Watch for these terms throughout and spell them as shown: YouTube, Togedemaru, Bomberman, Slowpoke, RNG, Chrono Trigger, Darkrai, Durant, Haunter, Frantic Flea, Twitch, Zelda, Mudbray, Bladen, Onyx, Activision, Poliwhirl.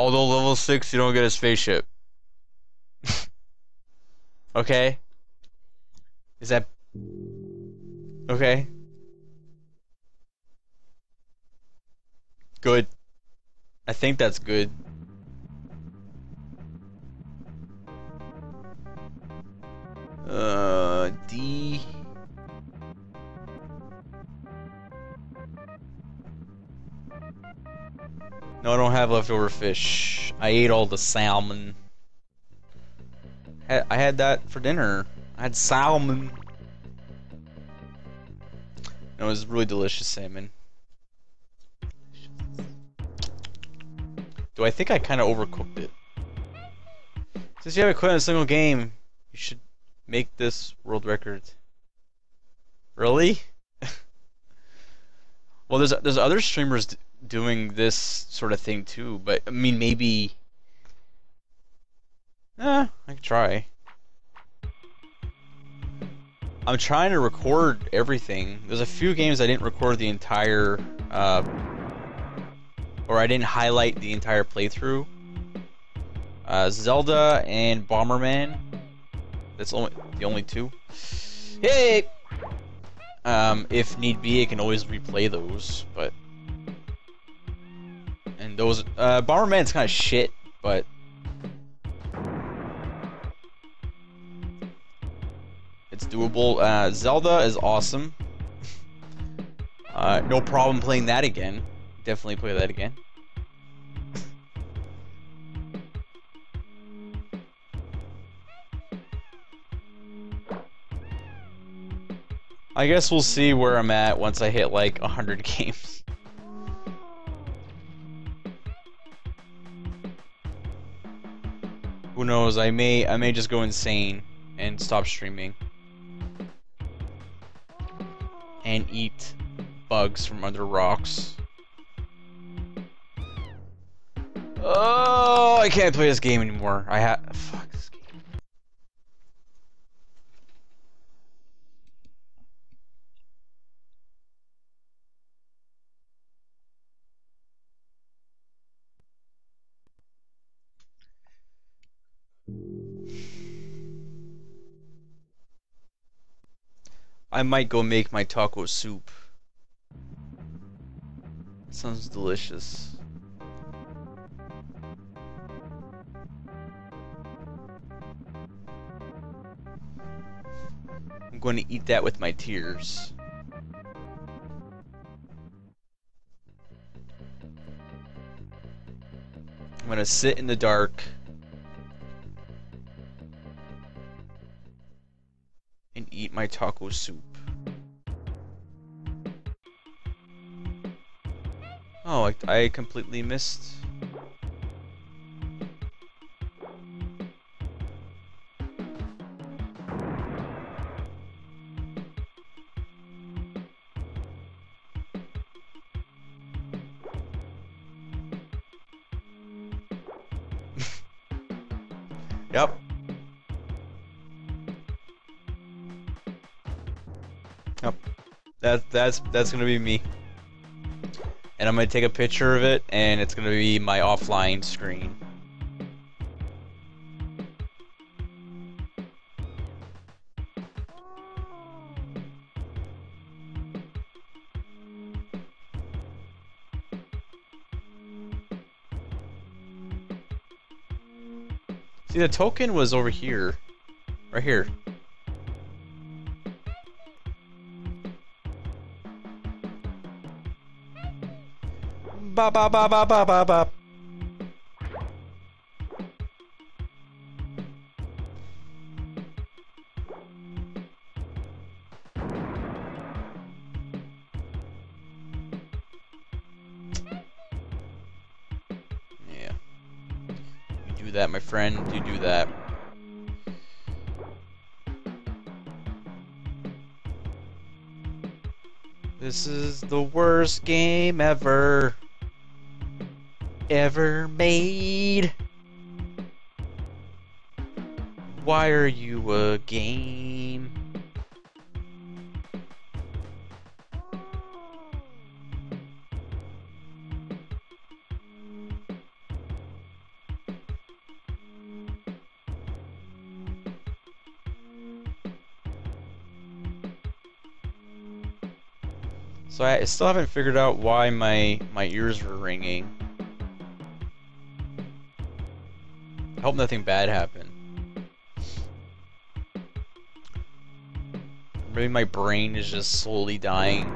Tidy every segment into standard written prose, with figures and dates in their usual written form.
Although level 6, you don't get a spaceship. Okay? Is that... okay. Good. I think that's good. D... no, I don't have leftover fish. I ate all the salmon. I had that for dinner. I had salmon. And it was really delicious salmon. Do I think I kind of overcooked it? Since you haven't quit in a single game, you should make this world record. Really? Well, there's other streamers doing this sort of thing too, but I mean maybe. I could try. I'm trying to record everything. There's a few games I didn't record the entire, or I didn't highlight the entire playthrough. Zelda and Bomberman. That's the only two. Hey. If need be, I can always replay those, but. And those, Bomberman's kind of shit, but it's doable. Zelda is awesome. No problem playing that again. Definitely play that again. I guess we'll see where I'm at once I hit like 100 games. Who knows, I may just go insane and stop streaming and eat bugs from under rocks. Oh, I can't play this game anymore. Fuck this game. I might go make my taco soup. It sounds delicious. I'm going to eat that with my tears. I'm going to sit in the dark and eat my taco soup. Oh, I completely missed. Yep. Yep. That's gonna be me. And I'm gonna take a picture of it, and it's gonna be my offline screen. See, the token was over here. Right here. Bop, bop, bop, bop, bop, bop, bop. Yeah. You do that, my friend. You do that. This is the worst game ever. Ever made. Why are you a game? So I still haven't figured out why my ears were ringing. I hope nothing bad happened. Maybe my brain is just slowly dying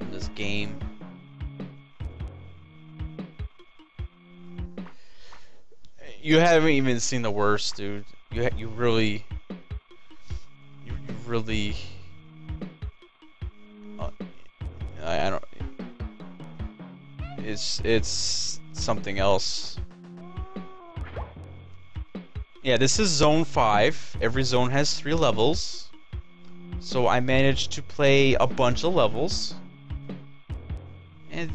in this game. You haven't even seen the worst, dude. You really. I don't. It's something else. Yeah, this is Zone 5. Every zone has 3 levels. So I managed to play a bunch of levels. And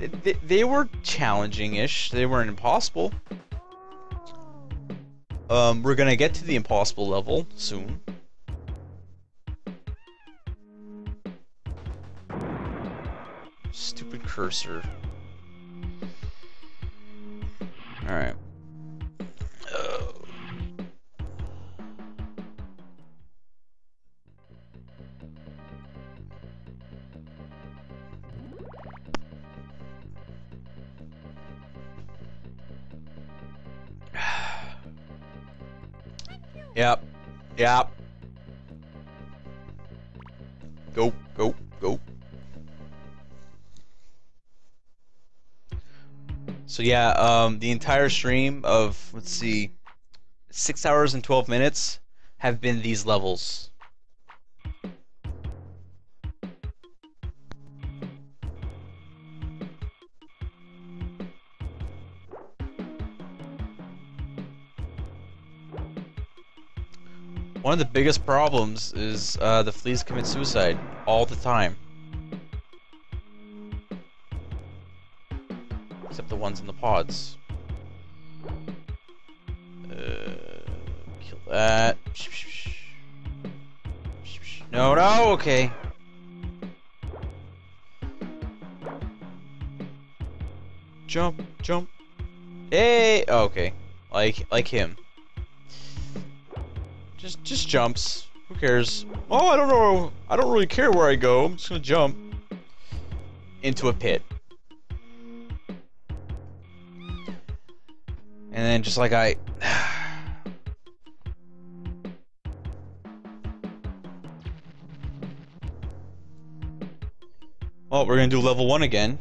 they were challenging-ish. They weren't impossible. We're gonna get to the impossible level soon. Stupid cursor. Alright. Yep. Go. So yeah, the entire stream of, let's see, 6 hours and 12 minutes have been these levels. One of the biggest problems is the fleas commit suicide all the time. Except the ones in the pods. Kill that. No, okay. Jump. Hey, okay. Like him. Just jumps. Who cares? Oh, I don't know. I don't really care where I go. I'm just gonna jump into a pit, and then just like I. Well, we're gonna do level 1 again.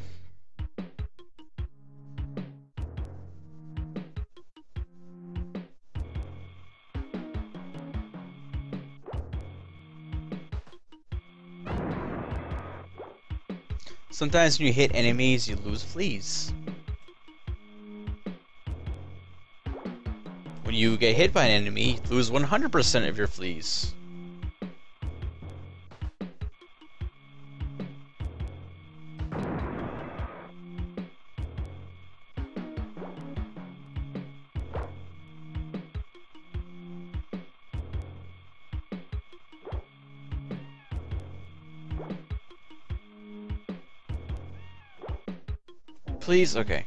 Sometimes when you hit enemies, you lose fleas. When you get hit by an enemy, you lose 100% of your fleas. Please? Okay.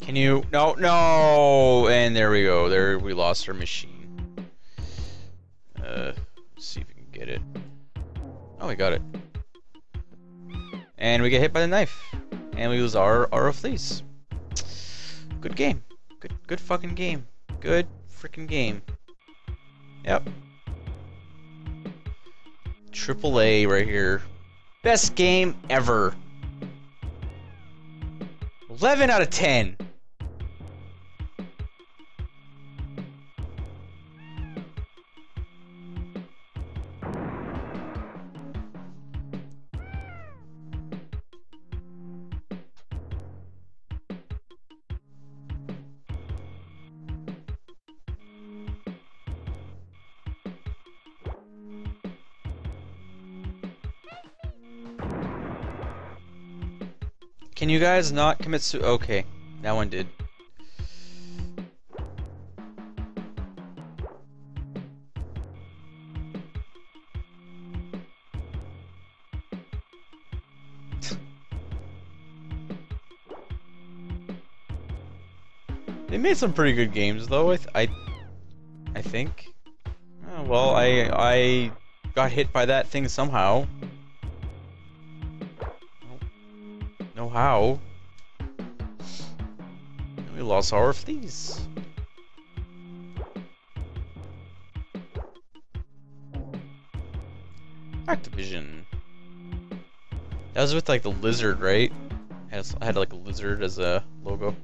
Can you? No! And there we go. There, we lost our machine. Let's see if we can get it. Oh, we got it. And we get hit by the knife. And we lose our fleas. Good game. Good fucking game. Good freaking game. Yep. AAA right here. Best game ever. 11 out of 10. Can you guys not commit suicide? Okay, that one did. They made some pretty good games though. I think. Oh, well, I got hit by that thing somehow. No how. We lost our fleas. Activision. That was with like the lizard, right? I had like a lizard as a logo.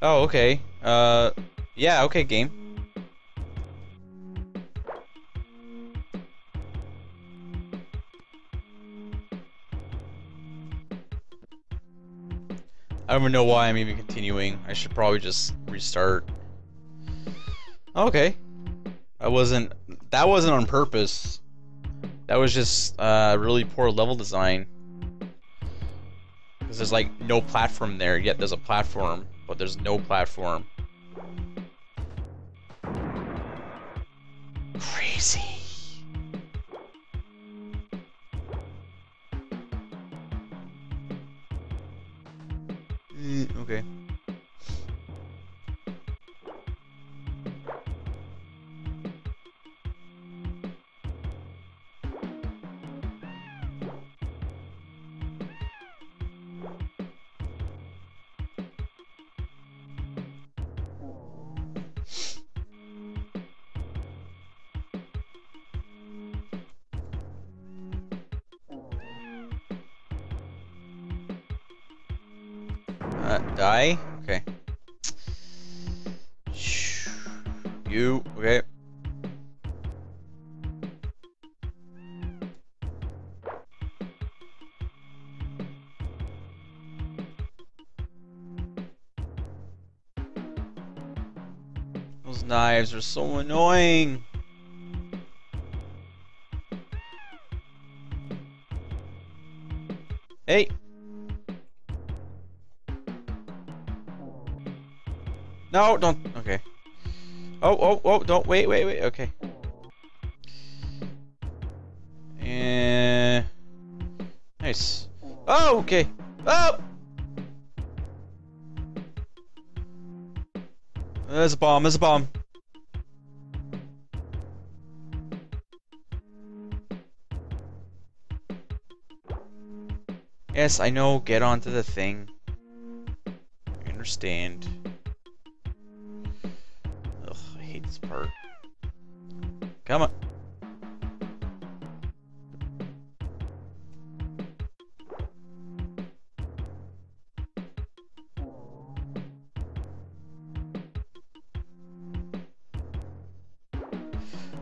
Oh, okay. Yeah, okay, game. I don't even know why I'm even continuing. I should probably just restart. Okay. That wasn't on purpose. That was just really poor level design. Because there's like no platform there, yet there's a platform, but there's no platform. Crazy. Okay. Die? Okay. You, okay. Those knives are so annoying. Hey. No, don't. Okay. Oh, don't. Wait. Okay. And nice. Oh, okay. Oh! There's a bomb. There's a bomb. Yes, I know. Get onto the thing. I understand. Part. Come on.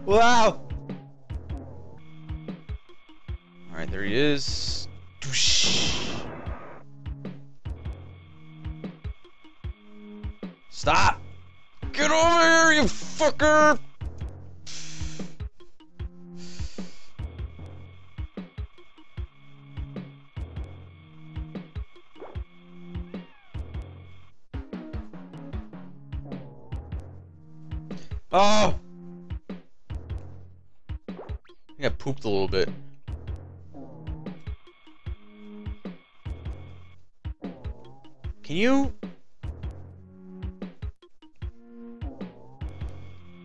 Wow. All right, there he is. Stop. Get over here, you fucker! Oh! I think I pooped a little bit. Can you?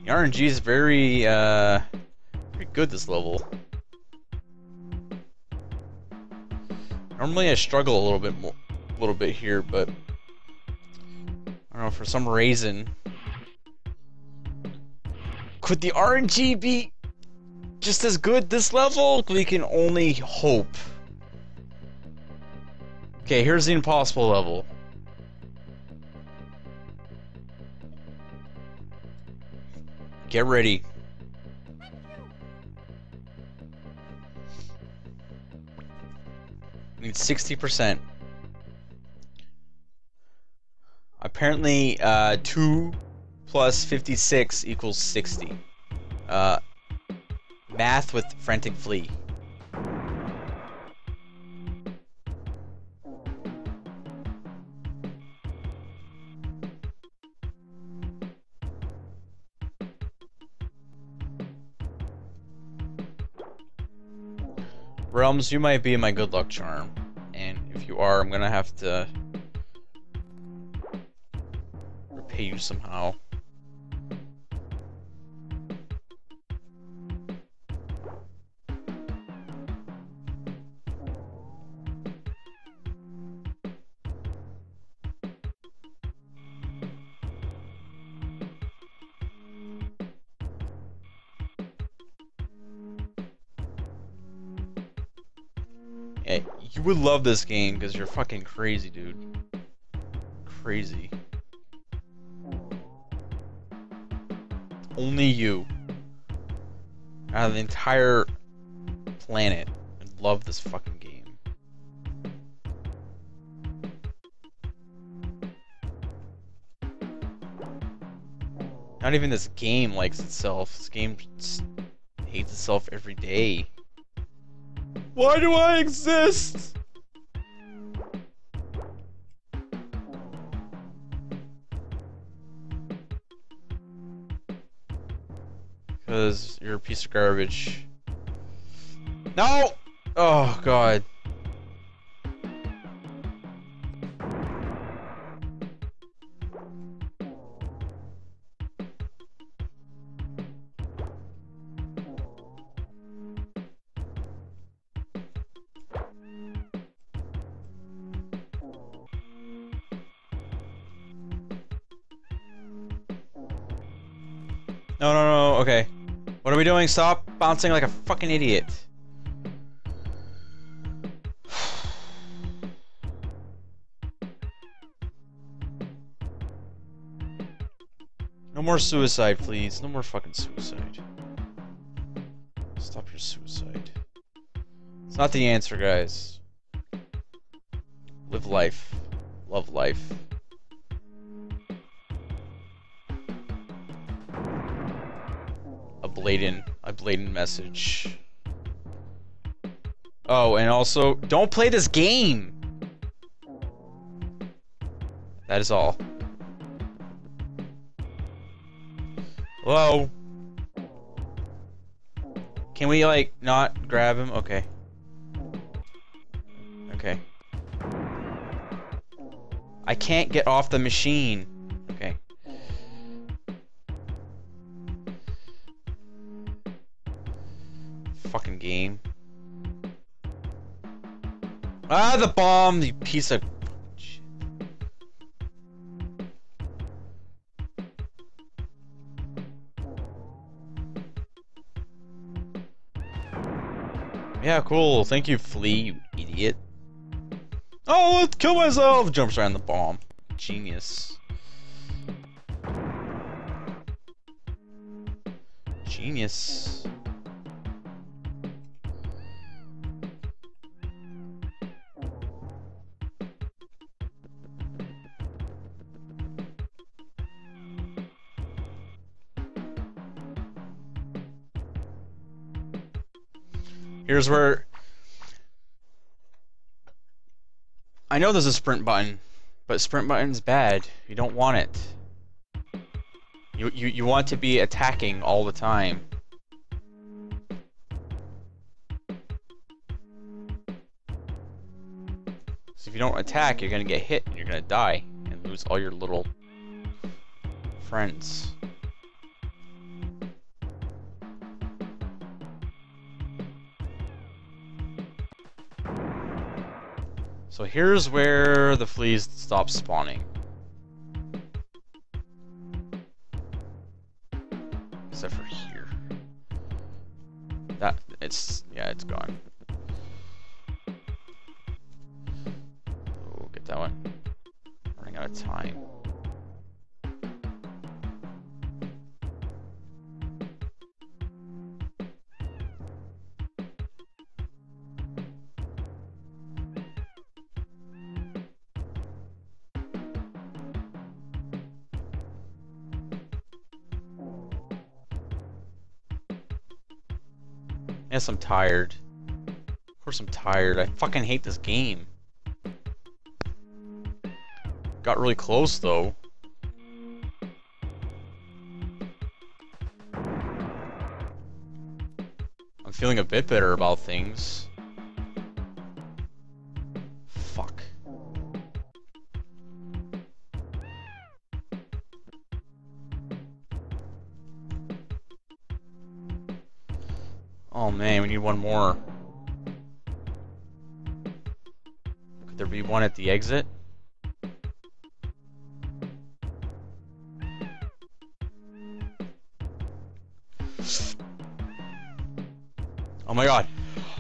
The RNG is very, pretty good this level. Normally I struggle a little bit more, here, but I don't know, for some reason. Could the RNG be just as good this level? We can only hope. Okay, here's the impossible level. Get ready. Need 60%. Apparently, 2 plus 56 equals 60. Math with Frantic Flea. Realms, you might be my good luck charm. And if you are, I'm gonna have to repay you somehow. You would love this game because you're fucking crazy, dude. Crazy. Only you. Out of the entire planet, I'd love this fucking game. Not even this game likes itself. This game hates itself every day. Why do I exist? Because you're a piece of garbage. No! Oh, God. No, no, no, okay. What are we doing? Stop bouncing like a fucking idiot. No more suicide, please. No more fucking suicide. Stop your suicide. It's not the answer, guys. Live life. Love life. A blatant message. Oh, and also, don't play this game! That is all. Hello? Can we, like, not grab him? Okay. Okay. I can't get off the machine. Fucking game. Ah, the bomb, you piece of shit. Yeah, cool. Thank you, Flea, you idiot. Oh, let's kill myself! Jumps around the bomb. Genius. Genius. Here's where I know there's a sprint button, but sprint button's bad. You don't want it. You want to be attacking all the time. So if you don't attack, you're gonna get hit and you're gonna die and lose all your little friends. So here's where the fleas stop spawning. Except for here. That, it's, yeah, it's gone. Oh, get that one. Running out of time. Yes, I'm tired. Of course I'm tired. I fucking hate this game. Got really close, though. I'm feeling a bit better about things. Oh man, we need one more. Could there be one at the exit? Oh my god.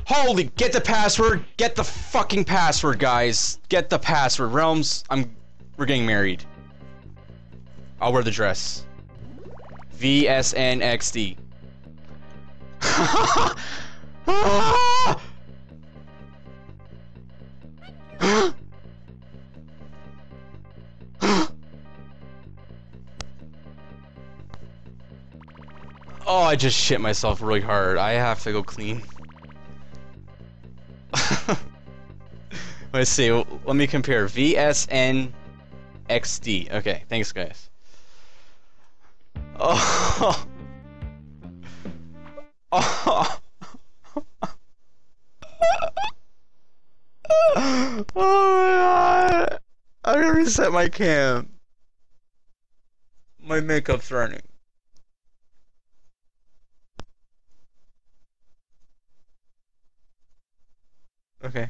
Holy, get the password! Get the fucking password, guys! Get the password. Realms, we're getting married. I'll wear the dress. VSNXD. Oh, I just shit myself really hard. I have to go clean. Let's see. Let me compare. VSNXD. Okay, thanks, guys. Oh. Oh. Oh my god. I'm gonna reset my cam. My makeup's running. Okay. I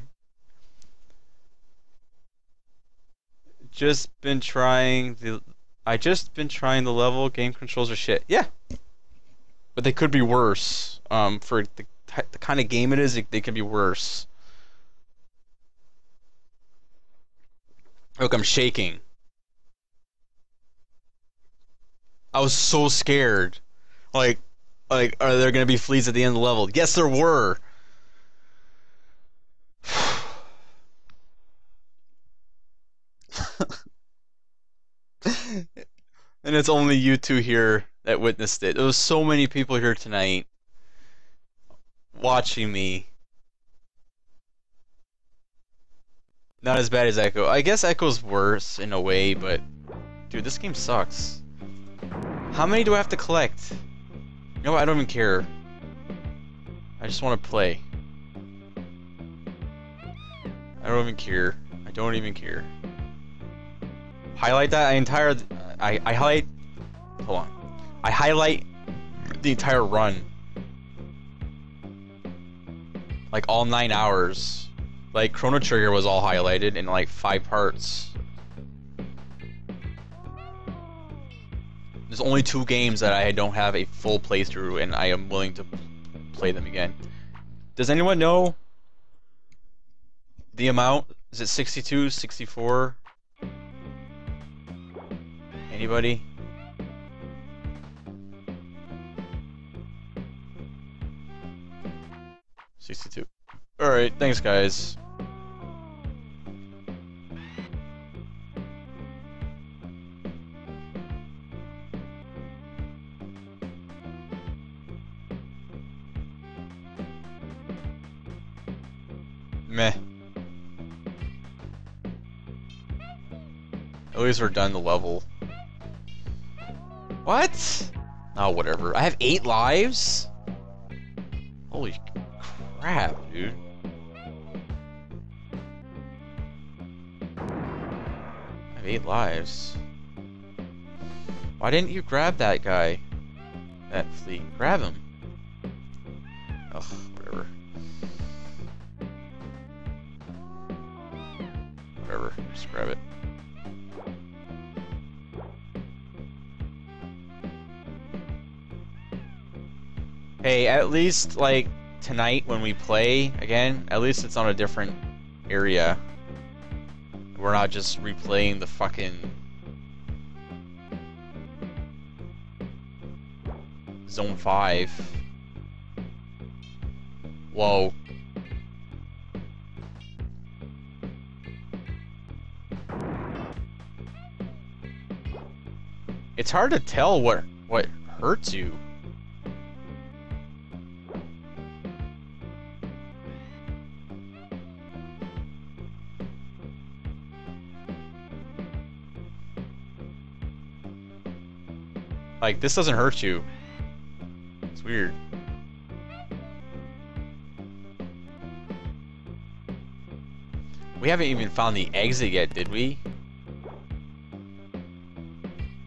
just been trying the level. Game controls are shit. Yeah. But they could be worse. For the kind of game it is, they could be worse. Look, I'm shaking. I was so scared. Like, are there gonna be fleas at the end of the level? Yes, there were. And it's only you two here that witnessed it. There was so many people here tonight watching me. Not as bad as Echo. I guess Echo's worse in a way, but dude, this game sucks. How many do I have to collect? You know what? I don't even care. I just want to play. I don't even care. I don't even care. Highlight that I highlight the entire run, like all 9 hours. Like Chrono Trigger was all highlighted in like 5 parts. There's only 2 games that I don't have a full playthrough, and I am willing to play them again. Does anyone know the amount? Is it 62, 64? Anybody? $62. Alright, thanks guys. Meh. At least we're done the level. What? Oh, whatever. I have 8 lives? Holy crap, dude. I have 8 lives. Why didn't you grab that guy? That flea. Grab him. Ugh, whatever. Whatever. Just grab it. Hey, at least, like, tonight when we play again, at least it's on a different area. We're not just replaying the fucking Zone 5. Whoa. It's hard to tell what hurts you. Like, this doesn't hurt you. It's weird. We haven't even found the exit yet, did we?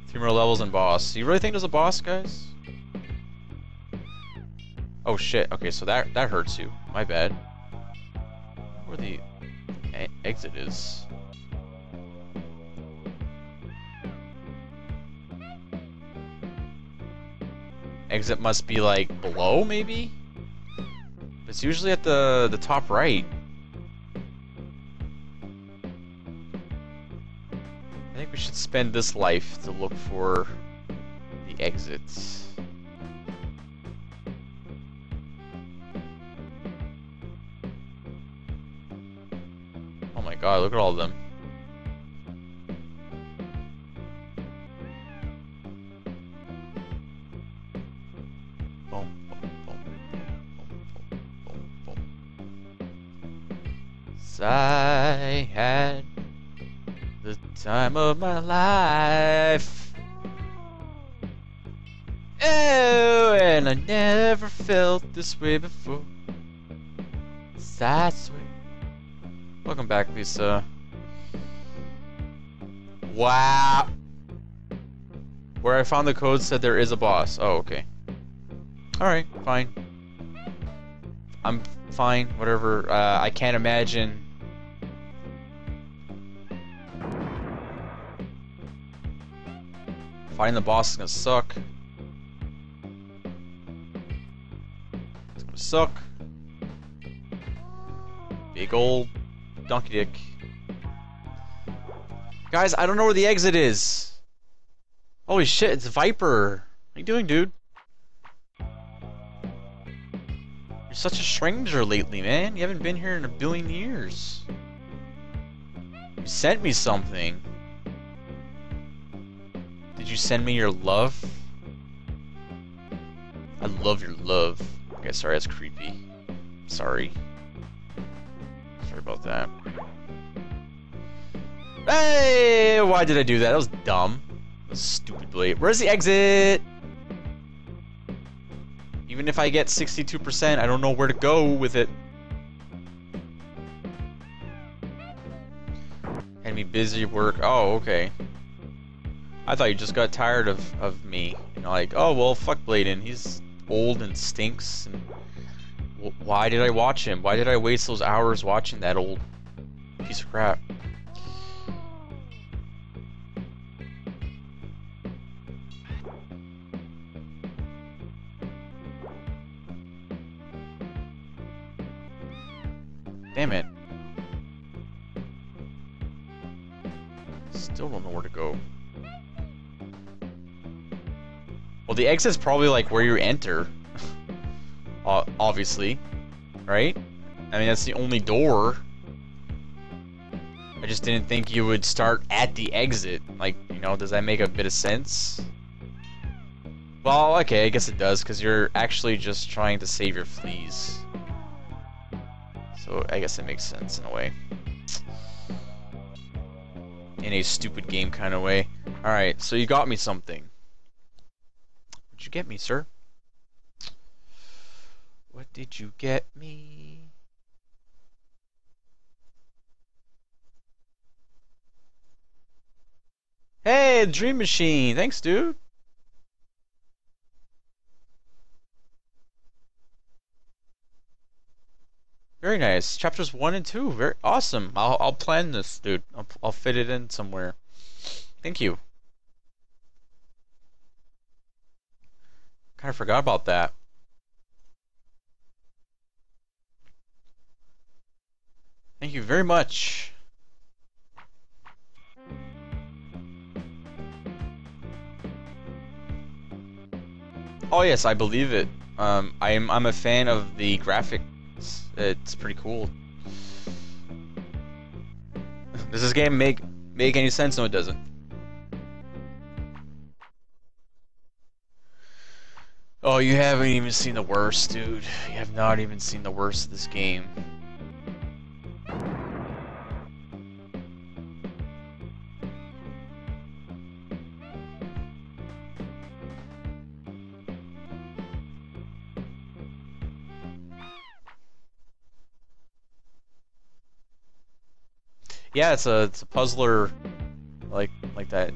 3 more levels and boss. You really think there's a boss, guys? Oh shit, okay, so that hurts you. My bad. Where the exit is. Exit must be like below, maybe? It's usually at the top right. I think we should spend this life to look for the exits. Oh my god, look at all of them. I had the time of my life. Oh, and I never felt this way before. Sad sweet. Welcome back, Lisa. Wow. Where I found the code said there is a boss. Oh, okay. Alright, fine. I'm fine, whatever. I can't imagine. Fighting the boss is gonna suck. It's gonna suck. Big old donkey dick. Guys, I don't know where the exit is. Holy shit, it's Viper. What are you doing, dude? You're such a stranger lately, man. You haven't been here in a billion years. You sent me something. Did you send me your love? I love your love. Okay, sorry, that's creepy. Sorry. Sorry about that. Hey! Why did I do that? That was dumb. That was stupid, Blade. Where's the exit? Even if I get 62%, I don't know where to go with it. Had me busy work. Oh, okay. I thought you just got tired of me. You know, like, oh, well, fuck Bladen. He's old and stinks. And why did I watch him? Why did I waste those hours watching that old piece of crap? Damn it. Still don't know where to go. Well, the exit's probably like where you enter, obviously, right? I mean, that's the only door. I just didn't think you would start at the exit. Like, you know, does that make a bit of sense? Well, okay, I guess it does, because you're actually just trying to save your fleas. So I guess it makes sense in a way. In a stupid game kind of way. Alright, so you got me something. What did you get me, sir? What did you get me? Hey, Dream Machine! Thanks, dude! Very nice. Chapters 1 and 2. Very awesome. I'll plan this, dude. I'll fit it in somewhere. Thank you. Kind of forgot about that. Thank you very much. Oh yes, I believe it. I'm a fan of the graphics. It's pretty cool. Does this game make any sense? No, it doesn't. Oh, you haven't even seen the worst, dude. You have not even seen the worst of this game. Yeah, it's a puzzler like that.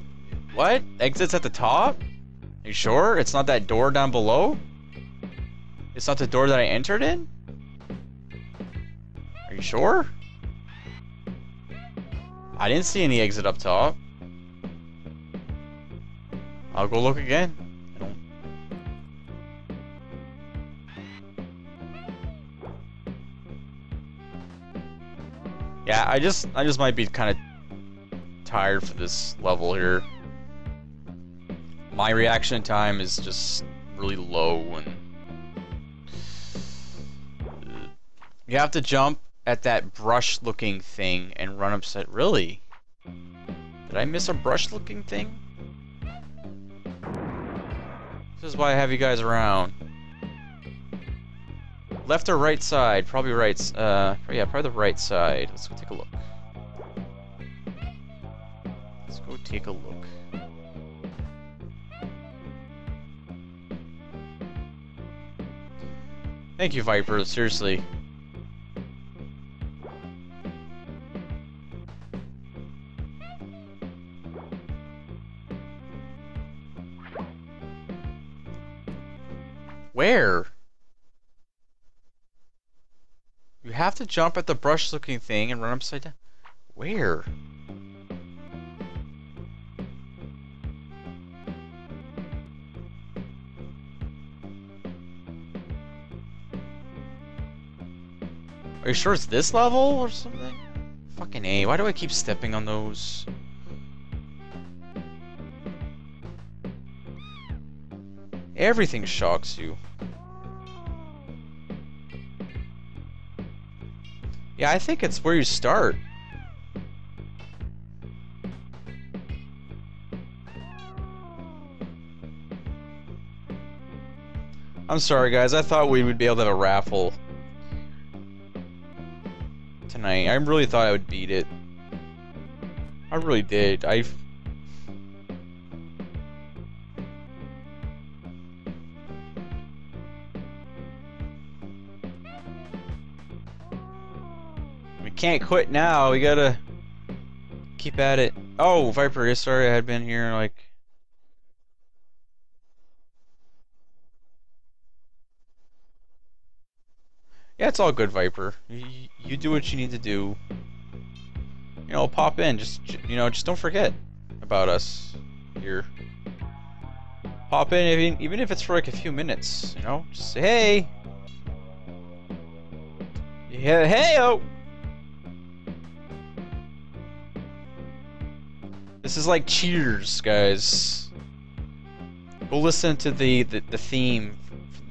What? Exits at the top? You sure? It's not that door down below? It's not the door that I entered in? Are you sure? I didn't see any exit up top. I'll go look again. I don't... Yeah, I just might be kind of tired for this level here. My reaction time is just really low, and you have to jump at that brush-looking thing and run upset. Really? Did I miss a brush-looking thing? This is why I have you guys around. Left or right side? Probably right. Yeah, probably the right side. Let's go take a look. Let's go take a look. Thank you, Viper. Seriously. Where? You have to jump at the brush-looking thing and run upside down. Where? Are you sure it's this level or something? Fucking A, why do I keep stepping on those? Everything shocks you. Yeah, I think it's where you start. I'm sorry guys, I thought we would be able to have a raffle tonight. I really thought I would beat it. I really did. Can't quit now, we gotta keep at it. Oh, Viper, sorry I had been here like... Yeah, it's all good, Viper. You do what you need to do. You know, pop in, just don't forget about us here. Pop in, even if it's for like a few minutes, you know? Just say, hey! Yeah, hey-o! This is like Cheers, guys. Go listen to the theme,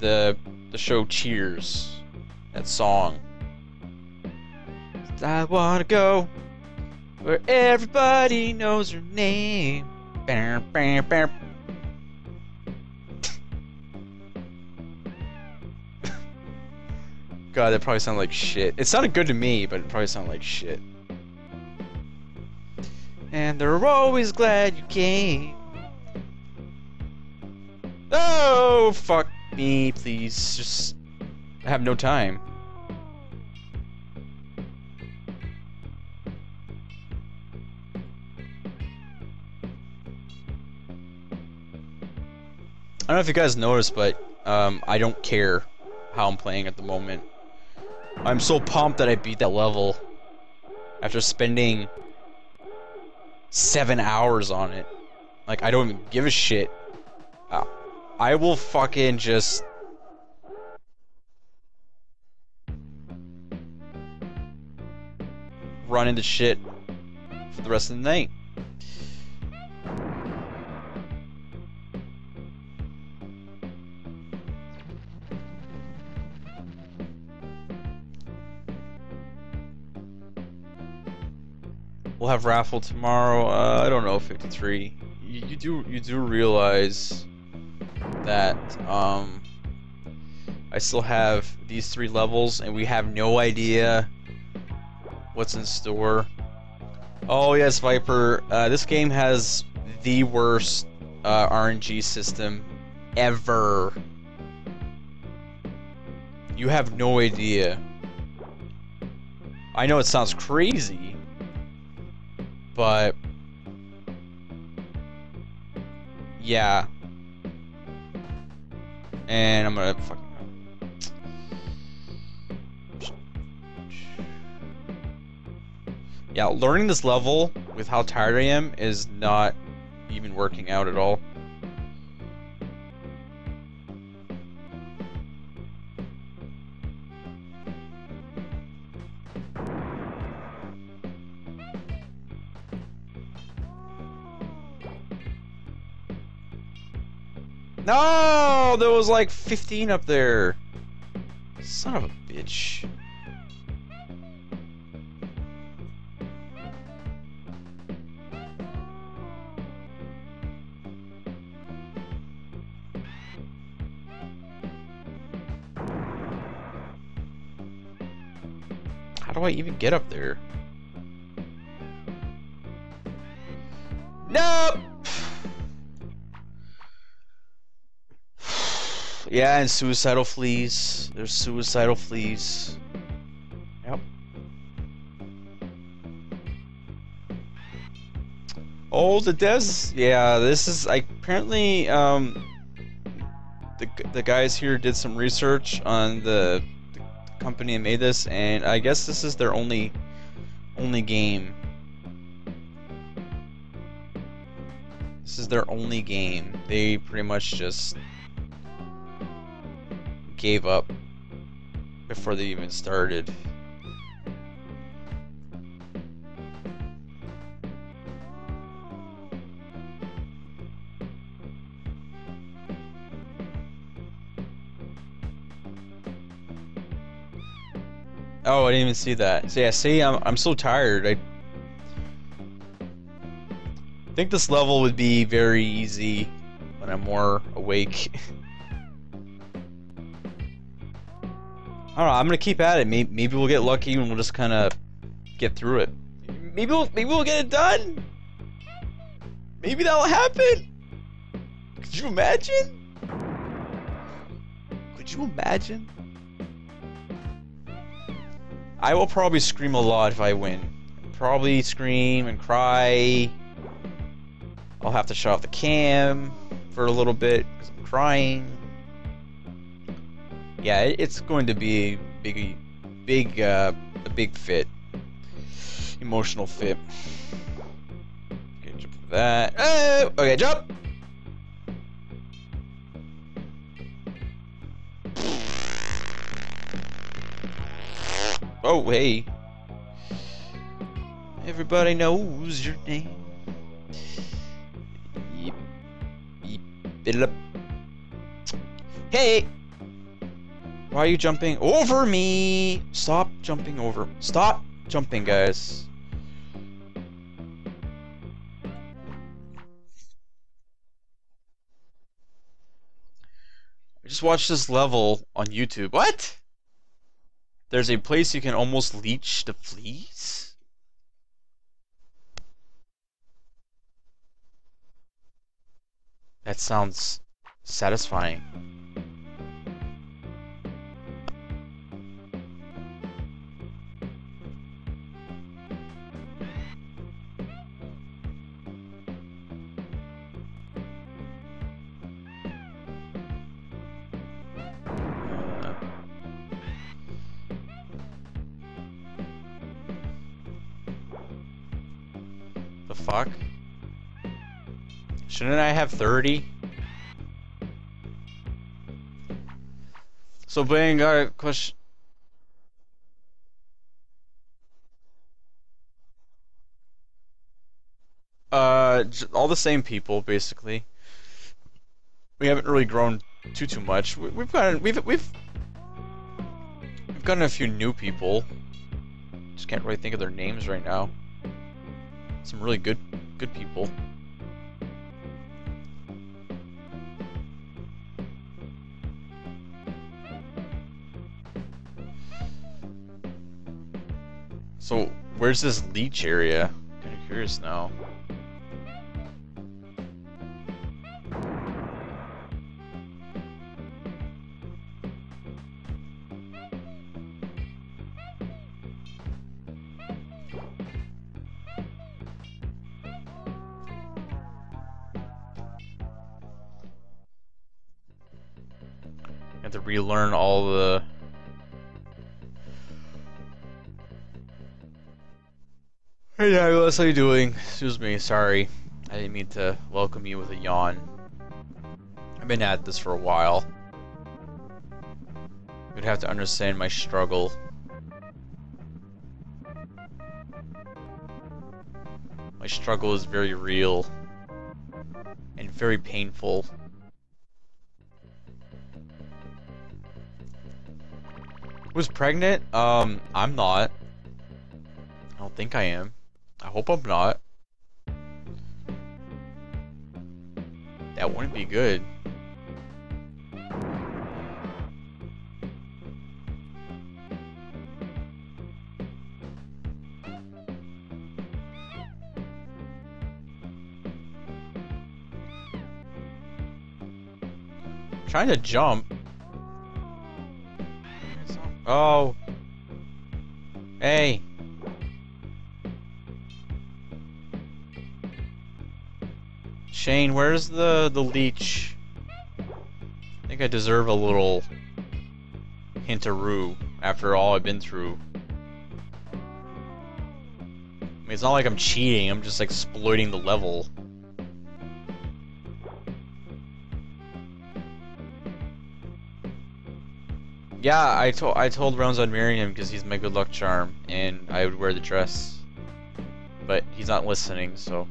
the show Cheers. That song. I wanna go where everybody knows your name. Bam, bam, bam. God, that probably sounded like shit. It sounded good to me, but it probably sounded like shit. And they're always glad you came. Oh, fuck me, please. Just... I have no time. I don't know if you guys noticed, but I don't care how I'm playing at the moment. I'm so pumped that I beat that level after spending 7 hours on it. Like, I don't even give a shit. I will fucking just... run into shit for the rest of the night. We'll have raffle tomorrow. I don't know, 53. You do realize that I still have these 3 levels, and we have no idea what's in store. Oh yes, Viper. This game has the worst RNG system ever. You have no idea. I know it sounds crazy, but yeah, and I'm gonna fucking Yeah, learning this level with how tired I am is not even working out at all. No! There was like 15 up there. Son of a bitch. How do I even get up there? Nope! Yeah, and suicidal fleas. There's suicidal fleas. Yep. Oh, the devs. Yeah, this is apparently the guys here did some research on the company that made this, and I guess this is their only game. This is their only game. They pretty much just gave up before they even started. Oh, I didn't even see that. So yeah, see, I'm so tired. I think this level would be very easy when I'm more awake. I don't know, I'm gonna keep at it. Maybe we'll get lucky and we'll just kind of get through it. Maybe we'll get it done. Maybe that'll happen. Could you imagine? Could you imagine? I will probably scream a lot if I win. Probably scream and cry. I'll have to shut off the cam for a little bit because I'm crying. Yeah, it's going to be a big fit, emotional fit. Okay, jump for that. Oh, okay, jump. Oh, hey. Everybody knows your name. Yep, yep, it up. Hey. Why are you jumping over me? Stop jumping over. Stop jumping, guys. I just watched this level on YouTube. What? There's a place you can almost leech the fleas? That sounds satisfying. Fuck. Shouldn't I have 30? So playing question. All the same people basically. We haven't really grown too much. We've gotten a few new people. Just can't really think of their names right now. Some really good people. So, where's this leech area? I'm kinda curious now. To relearn all the Hey Douglas, how you doing? Excuse me, sorry. I didn't mean to welcome you with a yawn. I've been at this for a while. You'd have to understand my struggle. My struggle is very real and very painful. Who's pregnant? I'm not. I don't think I am. I hope I'm not. That wouldn't be good. Trying to jump. Oh. Hey. Shane, where's the leech? I think I deserve a little hint-a-roo after all I've been through. I mean, it's not like I'm cheating, I'm just exploiting the level. Yeah, I told Rounds I'd marry him because he's my good luck charm, and I would wear the dress. But he's not listening, so.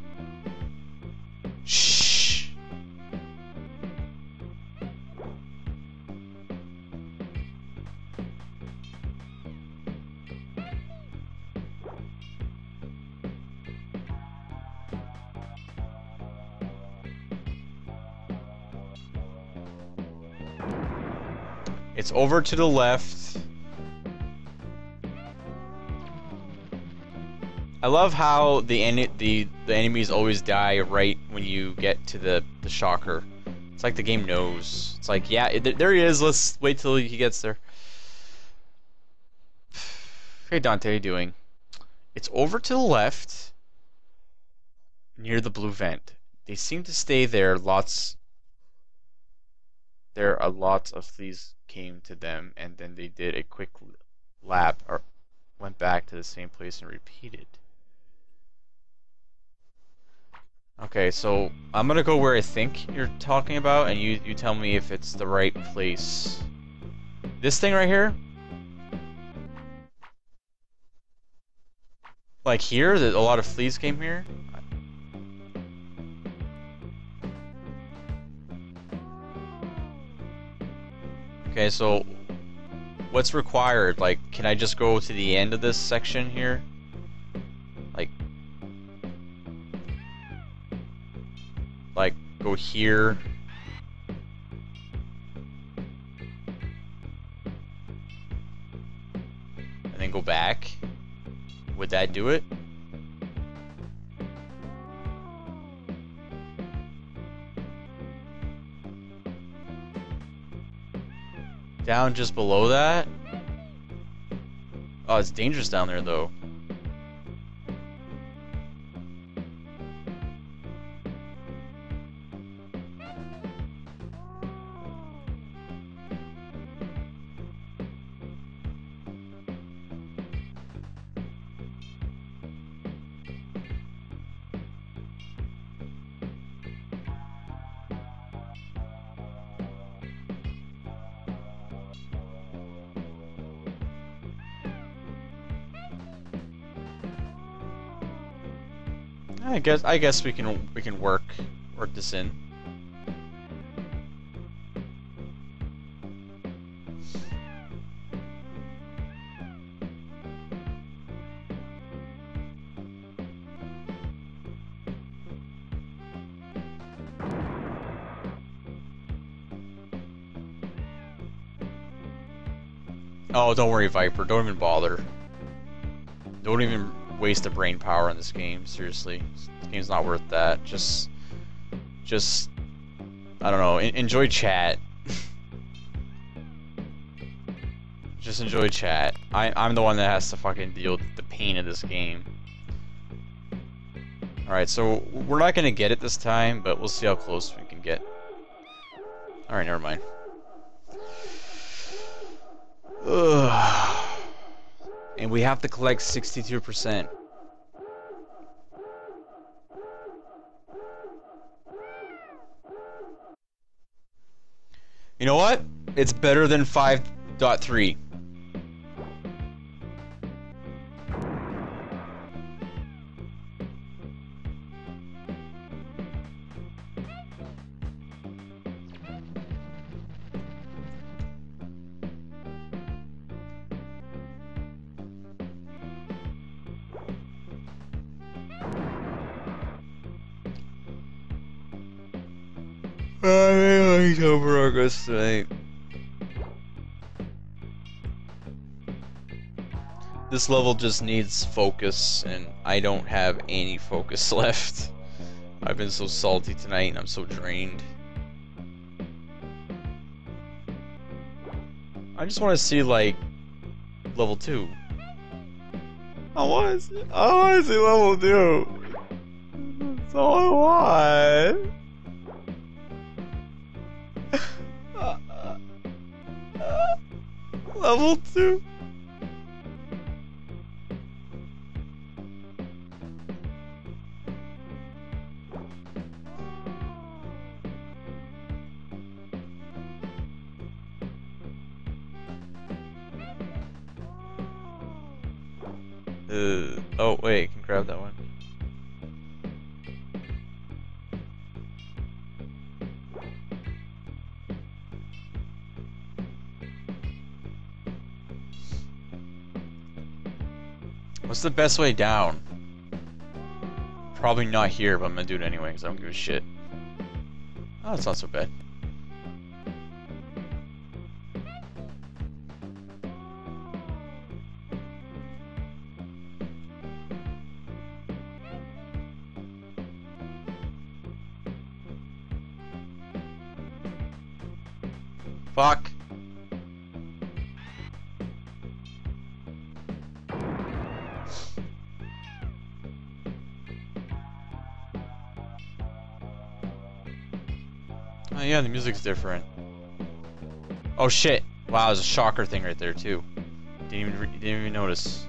Shh. It's over to the left. I love how the enemies always die right when you get to the shocker. It's like the game knows. It's like, yeah, there he is. Let's wait till he gets there. Hey Dante, how you doing? It's over to the left, near the blue vent. They seem to stay there lots. There are lots of fleas came to them, and then they did a quick lap or went back to the same place and repeated. Okay, so I'm gonna go where I think you're talking about, and you tell me if it's the right place. This thing right here? Like here? A lot of fleas came here? Okay, so what's required? Like, can I just go to the end of this section here? Like go here? And then go back? Would that do it? Down just below that? Oh, it's dangerous down there though. I guess we can work this in. Oh, don't worry, Viper. Don't even bother. Don't even waste of brain power on this game, seriously. This game's not worth that. Just I don't know, enjoy chat. Just enjoy chat. I'm the one that has to fucking deal with the pain of this game. Alright, so we're not gonna get it this time, but we'll see how close we can get. Alright, never mind. Ugh. And we have to collect 62%. You know what? It's better than 5.3. I made like progress tonight. This level just needs focus, and I don't have any focus left. I've been so salty tonight, and I'm so drained. I just want to see, like, level 2. I want to see level 2. That's all I want. Level 2. Oh wait, I can grab that one. What's the best way down? Probably not here, but I'm gonna do it anyway because I don't give a shit. Oh, it's not so bad. Fuck. Oh yeah, the music's different. Oh shit! Wow, there's a shocker thing right there too. Didn't even notice.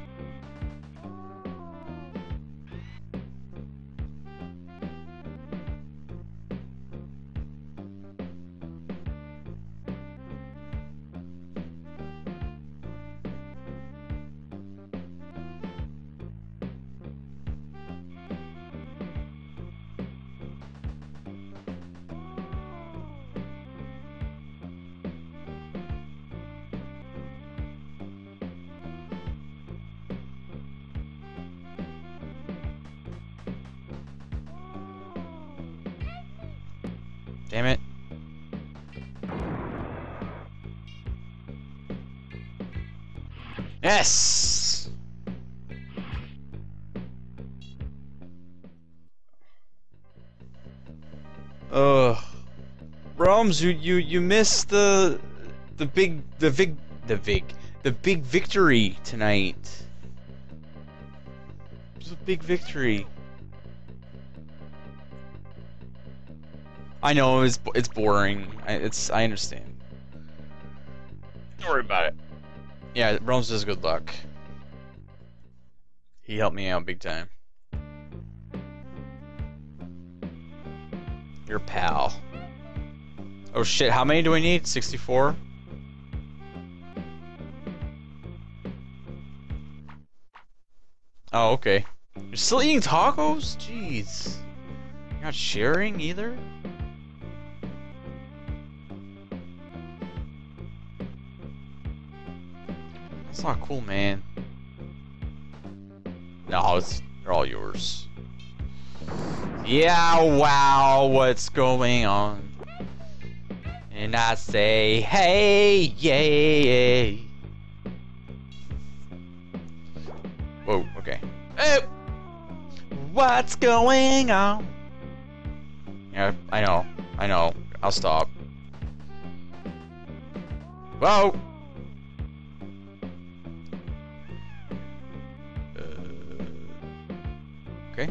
Damn it. Yes! Roms, you missed the big victory tonight. It was a big victory. I know it's boring. I understand. Don't worry about it. Yeah, Roms does good luck. He helped me out big time. Your pal. Oh shit! How many do I need? 64. Oh okay. You're still eating tacos? Jeez. You're not sharing either. That's not cool, man. No, they're all yours. Yeah, wow, what's going on? And I say, hey, yay. Whoa, okay. Hey, what's going on? Yeah, I know. I'll stop. Whoa. Okay.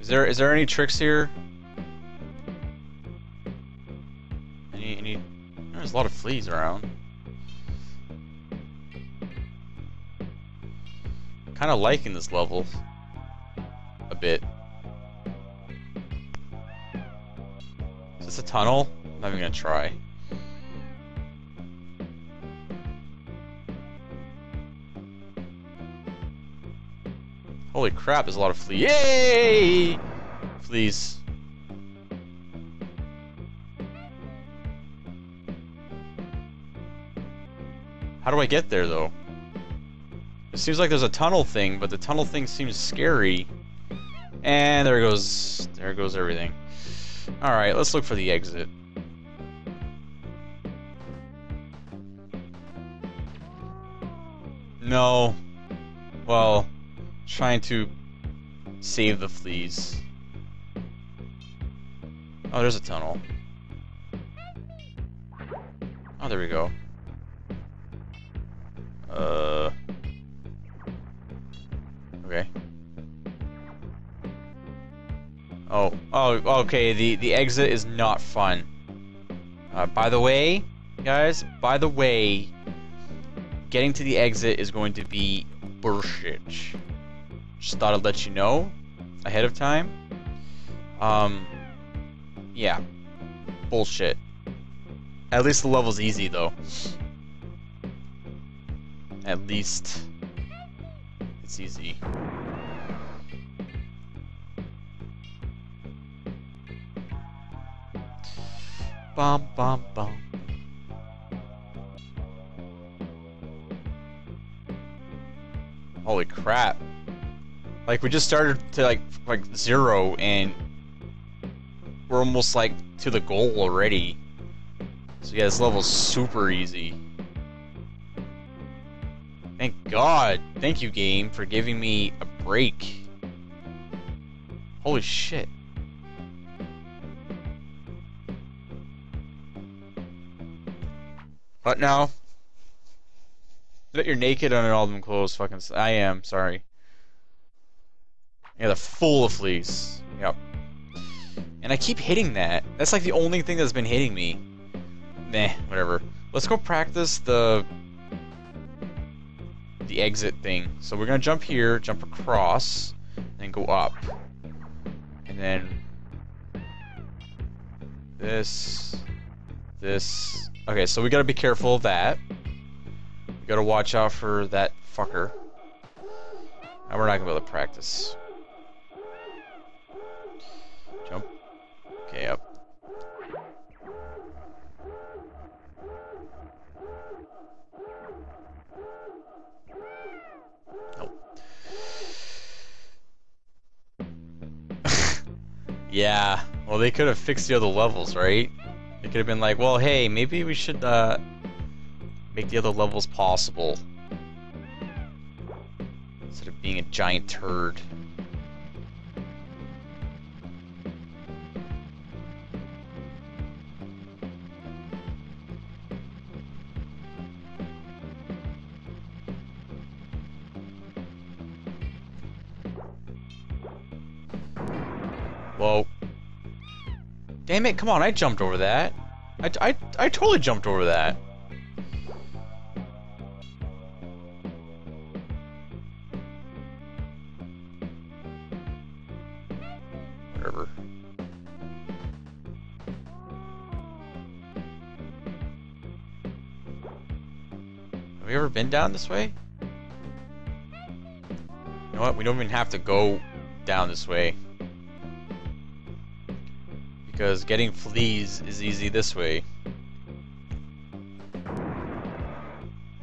Is there any tricks here? Any there's a lot of fleas around. Kinda liking this level a bit. that's a tunnel? I'm not even gonna try. Holy crap, there's a lot of fleas. Yay! Fleas. How do I get there, though? It seems like there's a tunnel thing, but the tunnel thing seems scary. And there goes... there goes everything. Alright, let's look for the exit. No. Well... trying to save the fleas. Oh, there's a tunnel. Oh, there we go. Okay. Oh, okay, the exit is not fun. By the way, guys, getting to the exit is going to be bullshit. Just thought I'd let you know ahead of time. Yeah. Bullshit. At least the level's easy, though. At least it's easy. Bum, bum, bum. Holy crap. Like, we just started to, like zero, and we're almost, like, to the goal already. So, yeah, this level's super easy. Thank God. Thank you, game, for giving me a break. Holy shit. What now? That you're naked under all them clothes, fucking... I am, sorry. Yeah, they're full of fleas. Yep. And I keep hitting that. That's like the only thing that's been hitting me. Meh, whatever. Let's go practice the exit thing. So we're gonna jump here, jump across, and then go up. And then... this... this... okay, so we gotta be careful of that. We gotta watch out for that fucker. And we're not gonna be able to practice. Jump. Okay, up. Nope. Yeah. Well, they could have fixed the other levels, right? They could have been like, well, hey, maybe we should make the other levels possible instead of being a giant turd. Whoa. Damn it, come on, I jumped over that. I totally jumped over that. Whatever. Have we ever been down this way? You know what, we don't even have to go down this way. Because getting fleas is easy this way.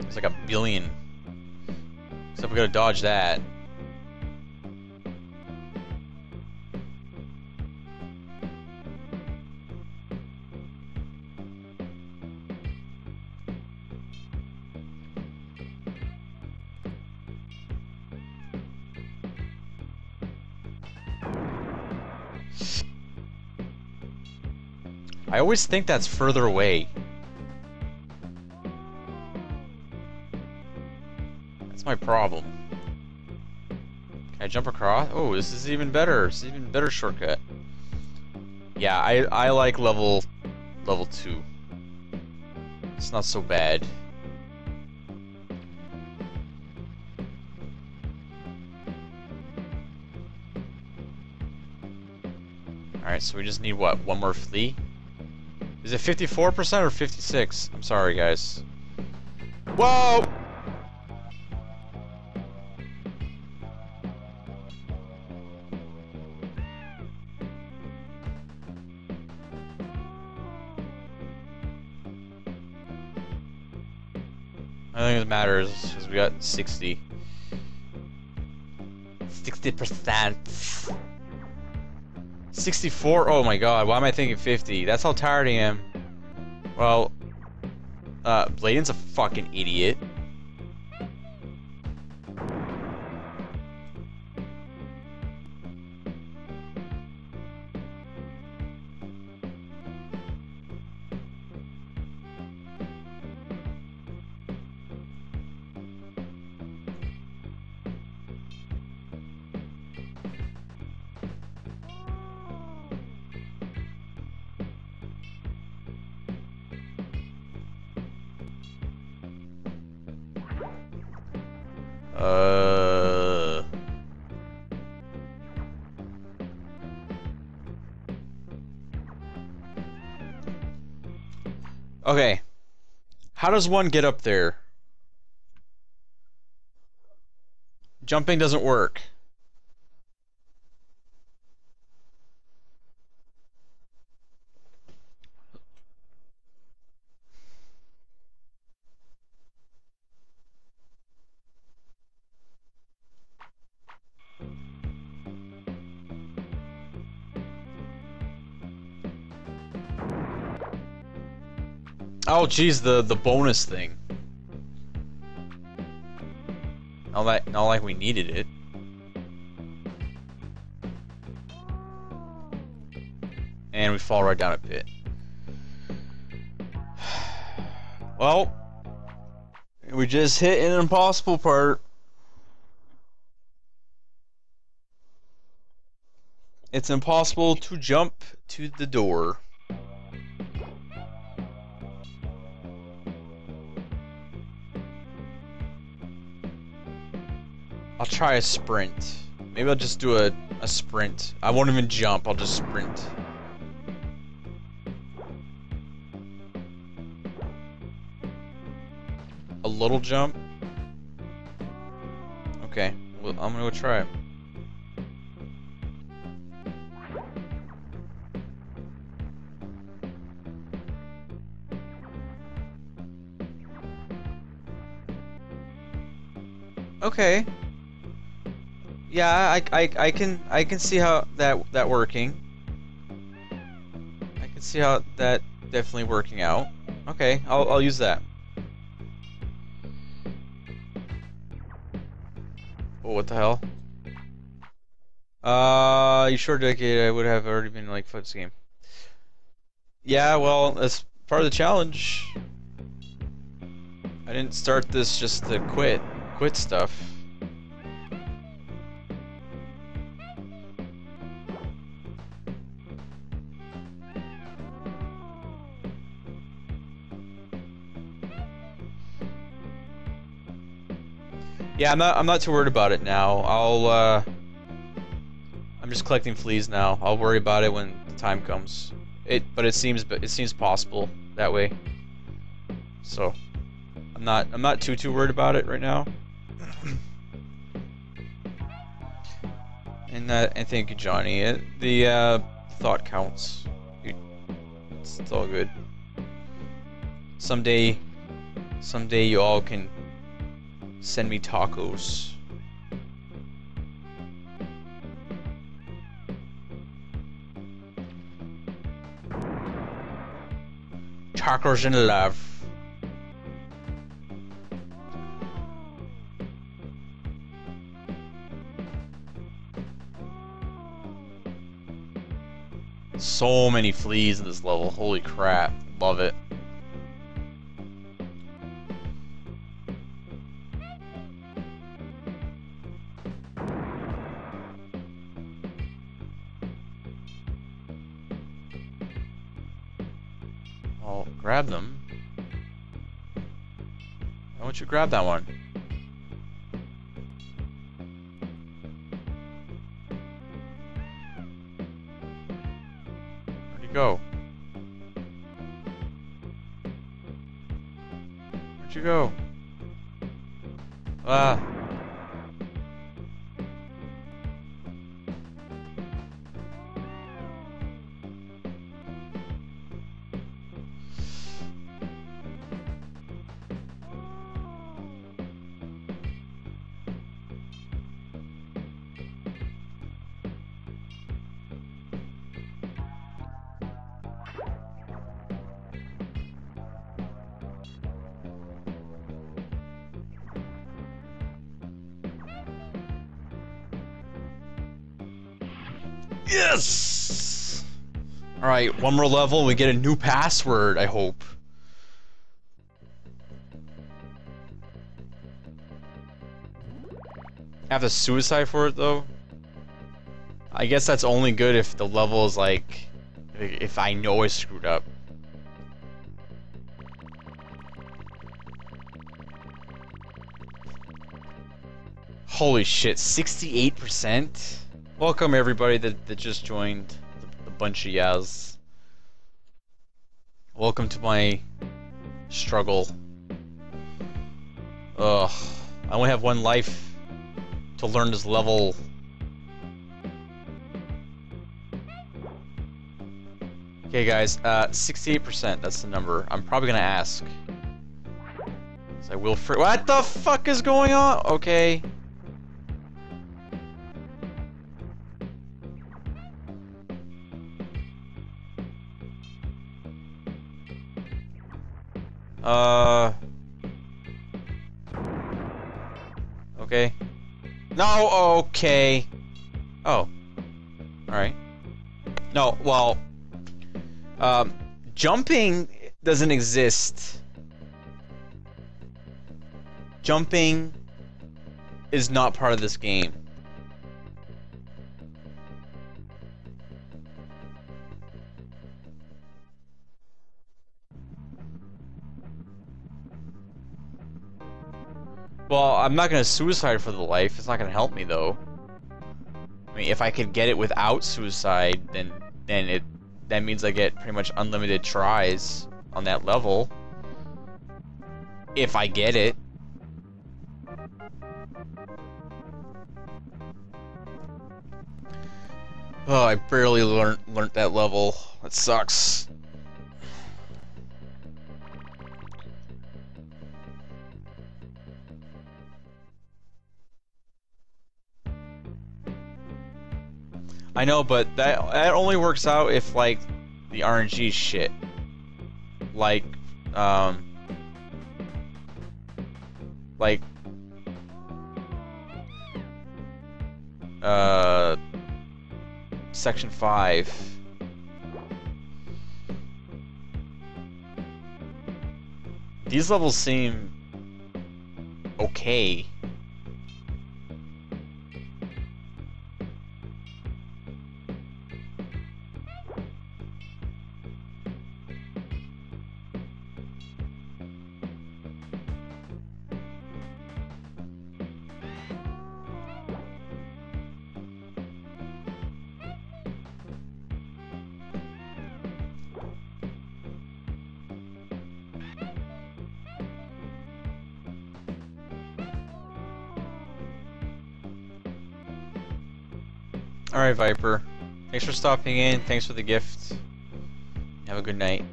It's like a billion. Except we gotta dodge that. I always think that's further away. That's my problem. Can I jump across? Oh, this is even better. It's even better shortcut. Yeah, I like level 2. It's not so bad. Alright, so we just need what? One more flea? Is it 54% or 56%? I'm sorry, guys. Whoa! I don't think it matters because we got 60. 60%. 64? Oh my god, why am I thinking 50? That's how tired I am. Well, Bladen's a fucking idiot. Okay. How does one get up there? Jumping doesn't work. Oh geez, the bonus thing. Not like we needed it. And we fall right down a pit. Well, we just hit an impossible part. It's impossible to jump to the door. I'll try a sprint. Maybe I'll just do a sprint. I won't even jump, I'll just sprint. A little jump? Okay, well, I'm gonna go try it. Okay. Yeah, I can see how that working. I can see how that definitely working out. Okay, I'll use that. Oh, what the hell? You sure Decade, I would have already been like foot scheme. Yeah, well, that's part of the challenge. I didn't start this just to quit stuff. Yeah, I'm not too worried about it now. I'm just collecting fleas now. I'll worry about it when the time comes. But it seems possible that way. So I'm not too worried about it right now. And thank you, Johnny. The thought counts. It's all good. Someday you all can send me tacos. Tacos in love. So many fleas in this level. Holy crap. Love it. I'll grab them. Why don't you grab that one? Where'd you go? go? Ah. Yes! Alright, one more level, we get a new password, I hope. I have to suicide for it, though? I guess that's only good if the level is like... if I know it's screwed up. Holy shit, 68%? Welcome everybody that just joined the bunch of Yaz. Welcome to my struggle. Ugh, I only have one life to learn this level. Okay guys, 68%, that's the number. I'm probably gonna ask. So I will for- what the fuck is going on? Okay. Okay. No, okay. Oh. Alright. No, well... jumping doesn't exist. Jumping is not part of this game. Well, I'm not gonna suicide for the life. It's not gonna help me though. I mean, if I could get it without suicide, then that means I get pretty much unlimited tries on that level. If I get it. Oh, I barely learnt that level. That sucks. I know, but that only works out if, like, the RNG shit. Like, Section 5. These levels seem... okay. Alright, Viper. Thanks for stopping in. Thanks for the gift. Have a good night.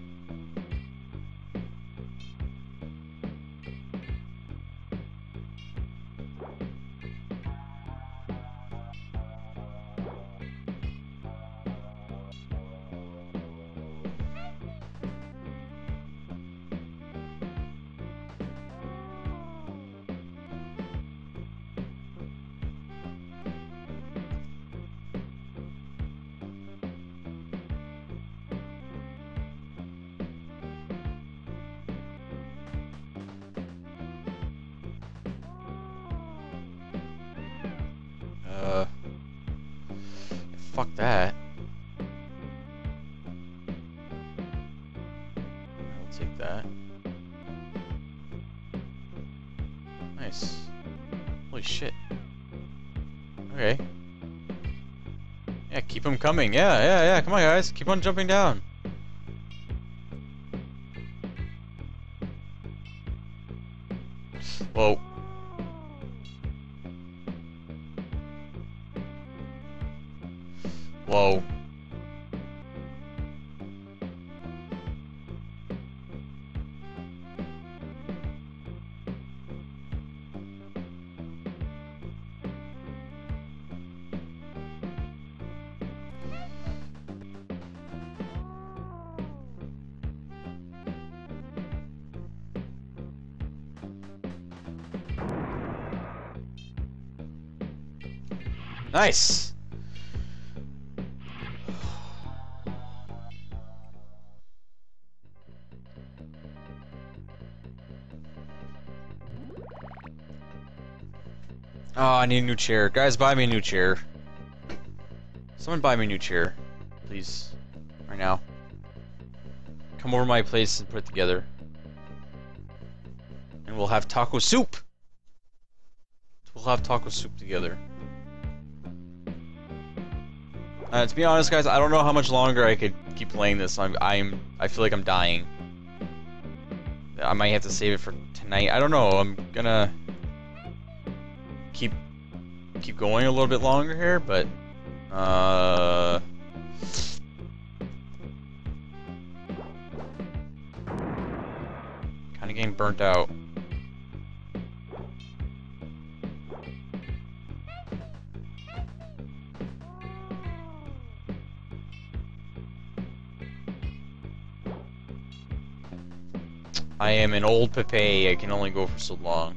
Fuck that. I'll take that. Nice. Holy shit. Okay. Yeah, keep them coming. Yeah. Come on, guys. Keep on jumping down. Whoa. Whoa. Nice. Oh, I need a new chair. Guys, buy me a new chair. Someone buy me a new chair. Please. Right now. Come over to my place and put it together. And we'll have taco soup! We'll have taco soup together. To be honest, guys, I don't know how much longer I could keep playing this. I feel like I'm dying. I might have to save it for tonight. I don't know. I'm gonna keep going a little bit longer here, but kind of getting burnt out. I am an old Pepe, I can only go for so long.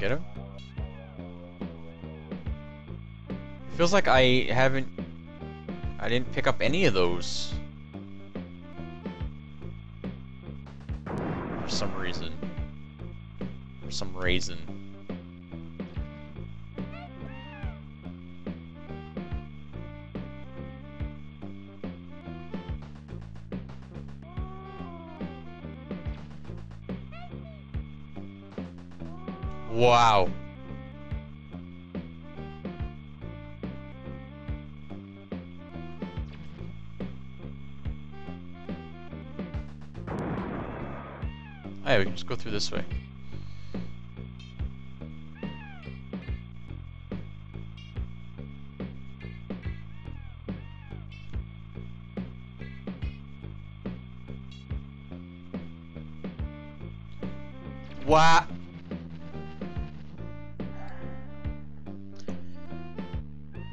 Get him? It feels like I didn't pick up any of those for some reason. Wow. Hey, we can just go through this way. Wow.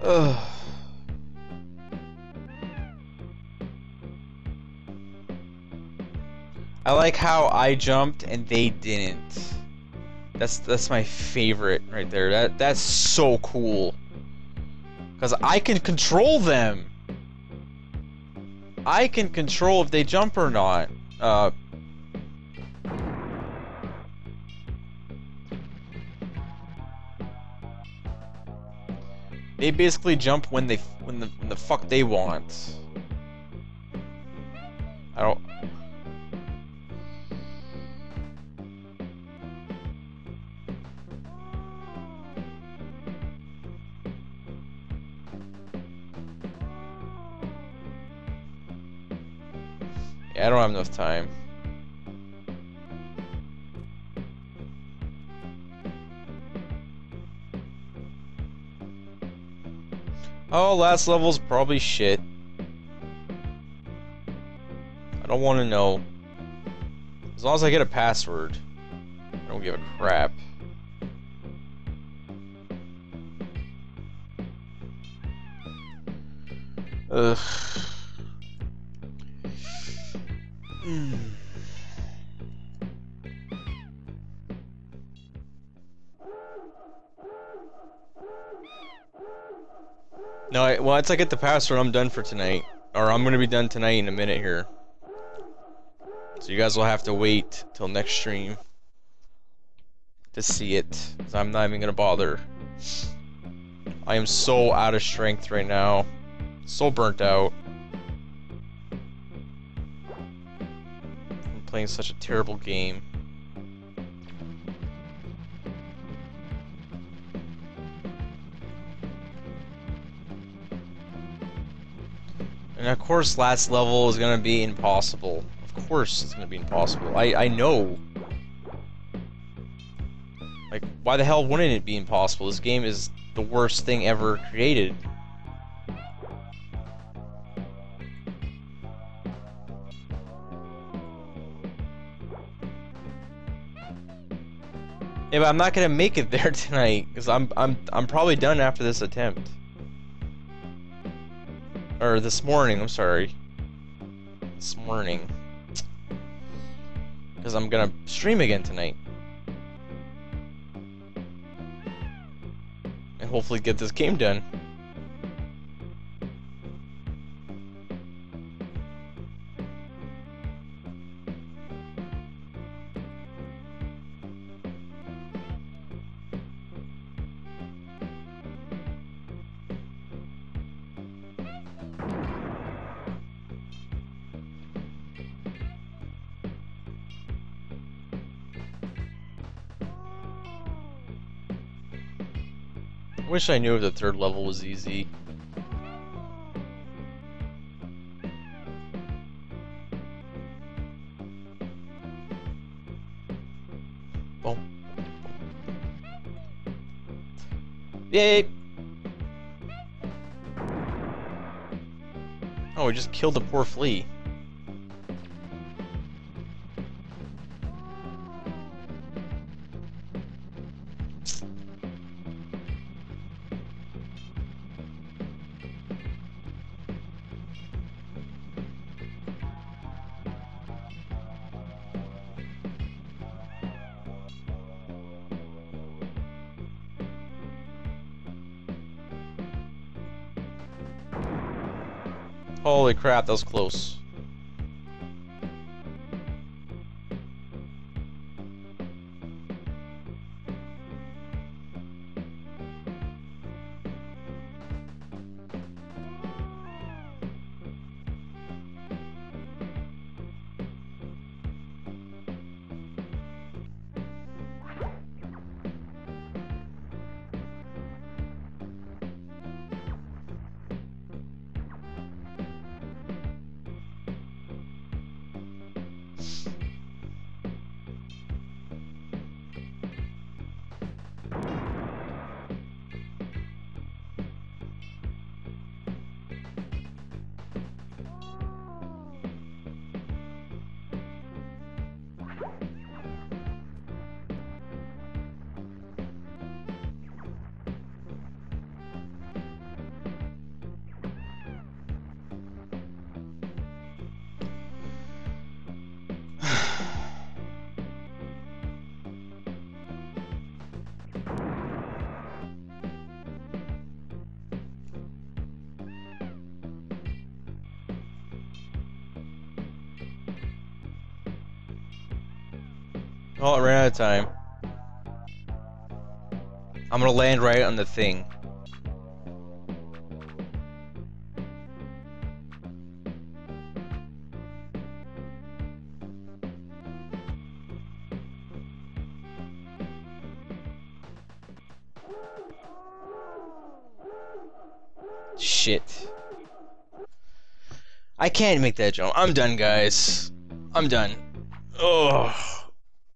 Ugh. I like how I jumped and they didn't. That's my favorite right there. That's so cool. 'Cause I can control them. I can control if they jump or not. They basically jump when the fuck they want. I don't. Yeah, I don't have enough time. Oh, last level's probably shit. I don't want to know. As long as I get a password, I don't give a crap. Ugh. No, once I get the password, I'm done for tonight. Or I'm gonna be done tonight in a minute here. So you guys will have to wait till next stream to see it. So I'm not even gonna bother. I am so out of strength right now. So burnt out. I'm playing such a terrible game. And of course last level is gonna be impossible. Of course it's gonna be impossible. I know. Like, why the hell wouldn't it be impossible? This game is the worst thing ever created. Yeah, but I'm not gonna make it there tonight, because I'm probably done after this attempt. Or this morning, I'm sorry. This morning. Because I'm gonna stream again tonight. And hopefully get this game done. I wish I knew if the third level was easy. Oh. Yay! Oh, we just killed the poor flea. Holy crap, that was close. Oh, I ran out of time. I'm gonna land right on the thing. Shit. I can't make that jump. I'm done, guys. I'm done. Ugh.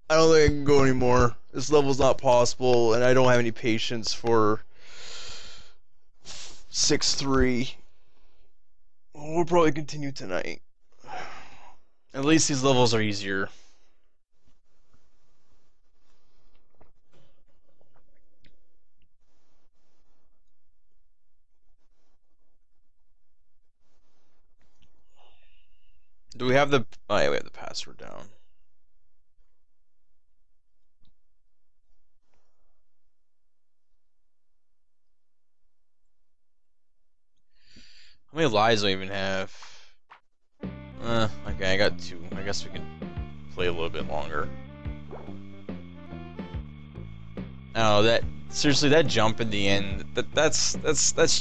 I don't think I can go anymore. This level's not possible, and I don't have any patience for 6-3. We'll probably continue tonight. At least these levels are easier. Do we have the... Oh yeah, we have the password down. How many lives do I even have? Okay, I got two. I guess we can play a little bit longer. Oh, that seriously, that jump at the end, that's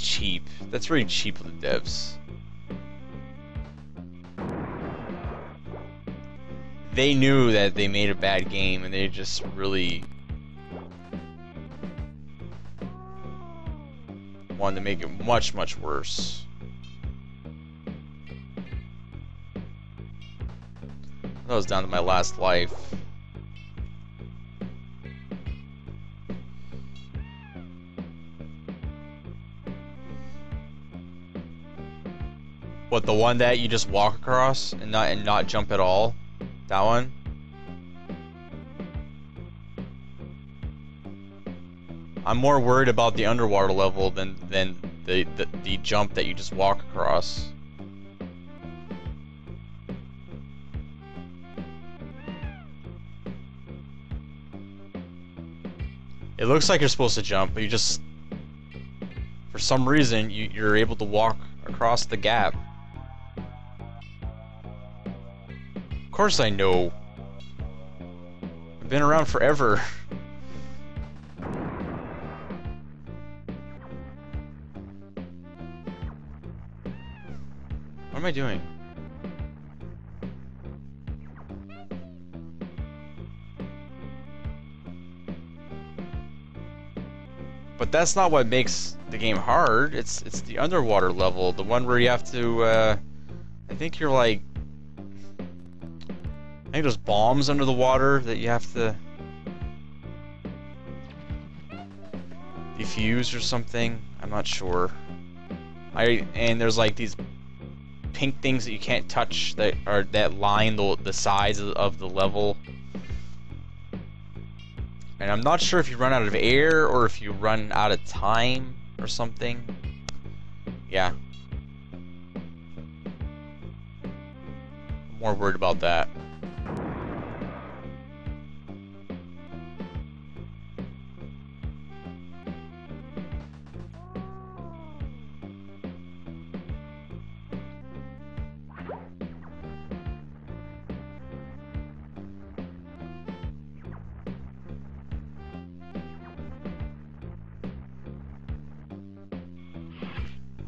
cheap. That's really cheap with the devs. They knew that they made a bad game, and they just really wanted to make it much, much worse. I was down to my last life. What, the one that you just walk across and not jump at all? That one? I'm more worried about the underwater level than the jump that you just walk across. It looks like you're supposed to jump, but you just, for some reason, you're able to walk across the gap. Of course I know. I've been around forever. What am I doing? But that's not what makes the game hard. It's the underwater level, the one where you have to. I think you're like. I think there's bombs under the water that you have to defuse or something. I'm not sure. And there's like these pink things that you can't touch that line the sides of the level. And I'm not sure if you run out of air or if you run out of time or something. Yeah. I'm more worried about that.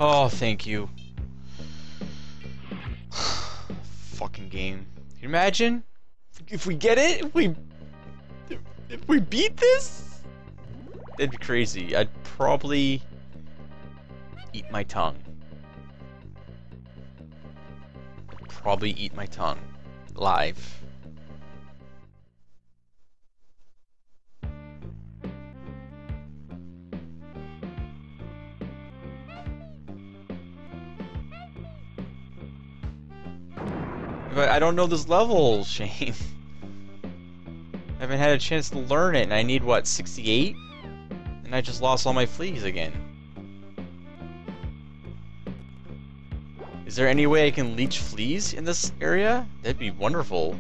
Oh, thank you. Fucking game. Can you imagine? If we get it? If we beat this? That'd be crazy. I'd probably eat my tongue. Probably eat my tongue. Live. But I don't know this level, Shane. I haven't had a chance to learn it, and I need, what, 68? And I just lost all my fleas again. Is there any way I can leech fleas in this area? That'd be wonderful.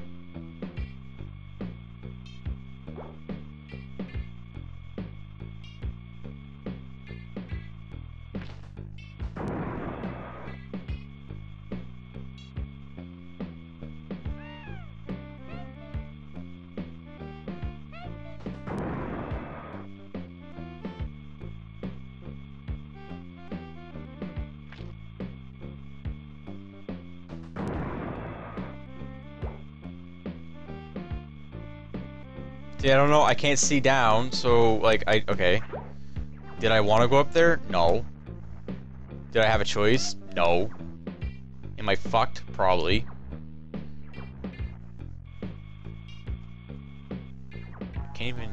Yeah, I don't know, I can't see down, so, like, okay. Did I want to go up there? No. Did I have a choice? No. Am I fucked? Probably. Can't even...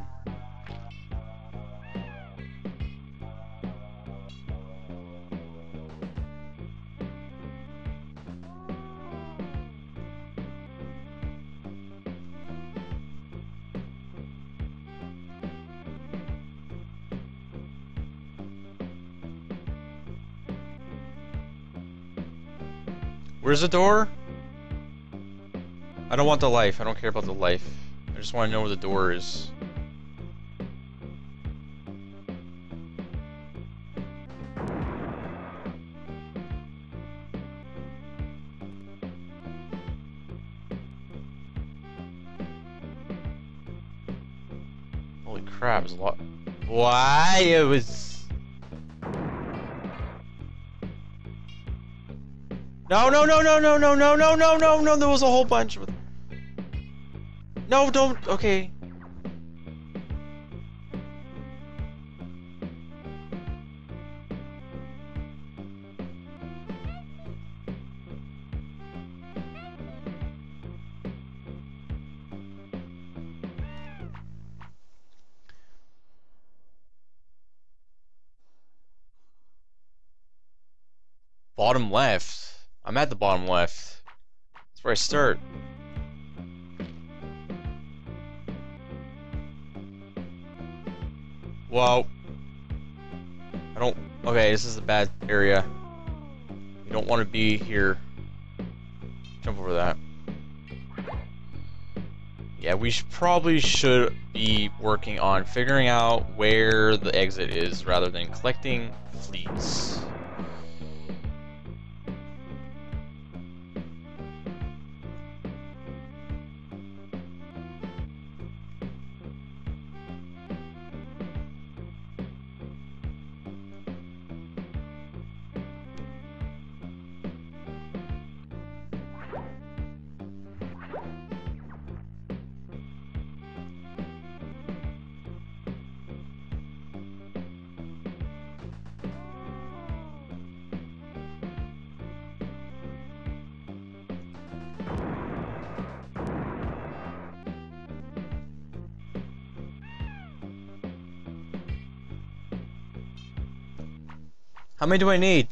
Where's the door? I don't want the life. I don't care about the life. I just want to know where the door is. Holy crap, it's a lot. Why? It was... No, no, no, no, no, no, no, no, no, no, no, there was a whole bunch of... No, don't... Okay. Bottom left. I'm at the bottom left. That's where I start. Whoa. I don't... Okay, this is a bad area. You don't want to be here. Jump over that. Yeah, we probably should be working on figuring out where the exit is rather than collecting fleas. How many do I need?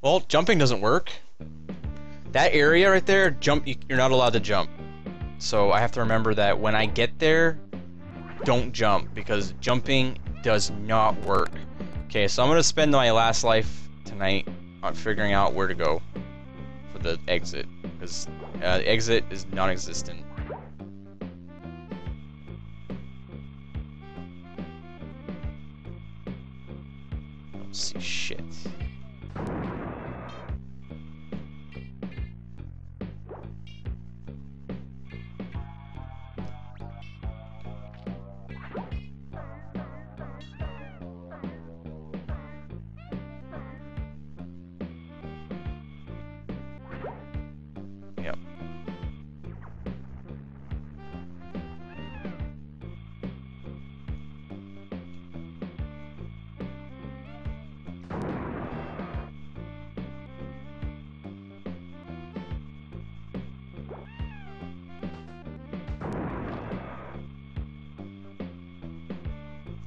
Well, jumping doesn't work. That area right there, jump, you're not allowed to jump. So I have to remember that when I get there, don't jump, because jumping does not work. Okay, so I'm gonna spend my last life tonight on figuring out where to go for the exit, because the exit is non-existent. I don't see shit.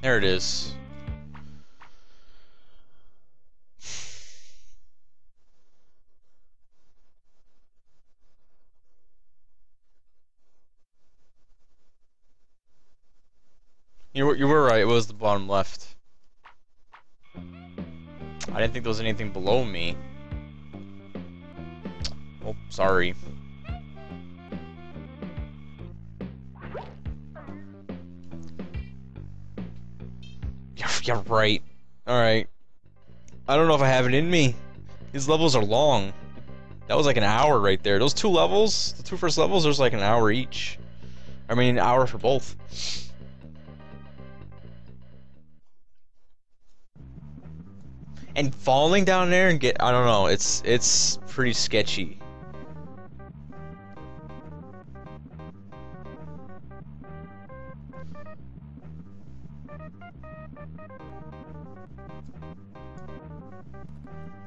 There it is. You were right, it was the bottom left. I didn't think there was anything below me. Oh, sorry. Yeah, right. Alright. I don't know if I have it in me. These levels are long. That was like an hour right there. Those two levels, the two first levels, there's like an hour each. I mean, an hour for both. And falling down there and get, I don't know, it's pretty sketchy.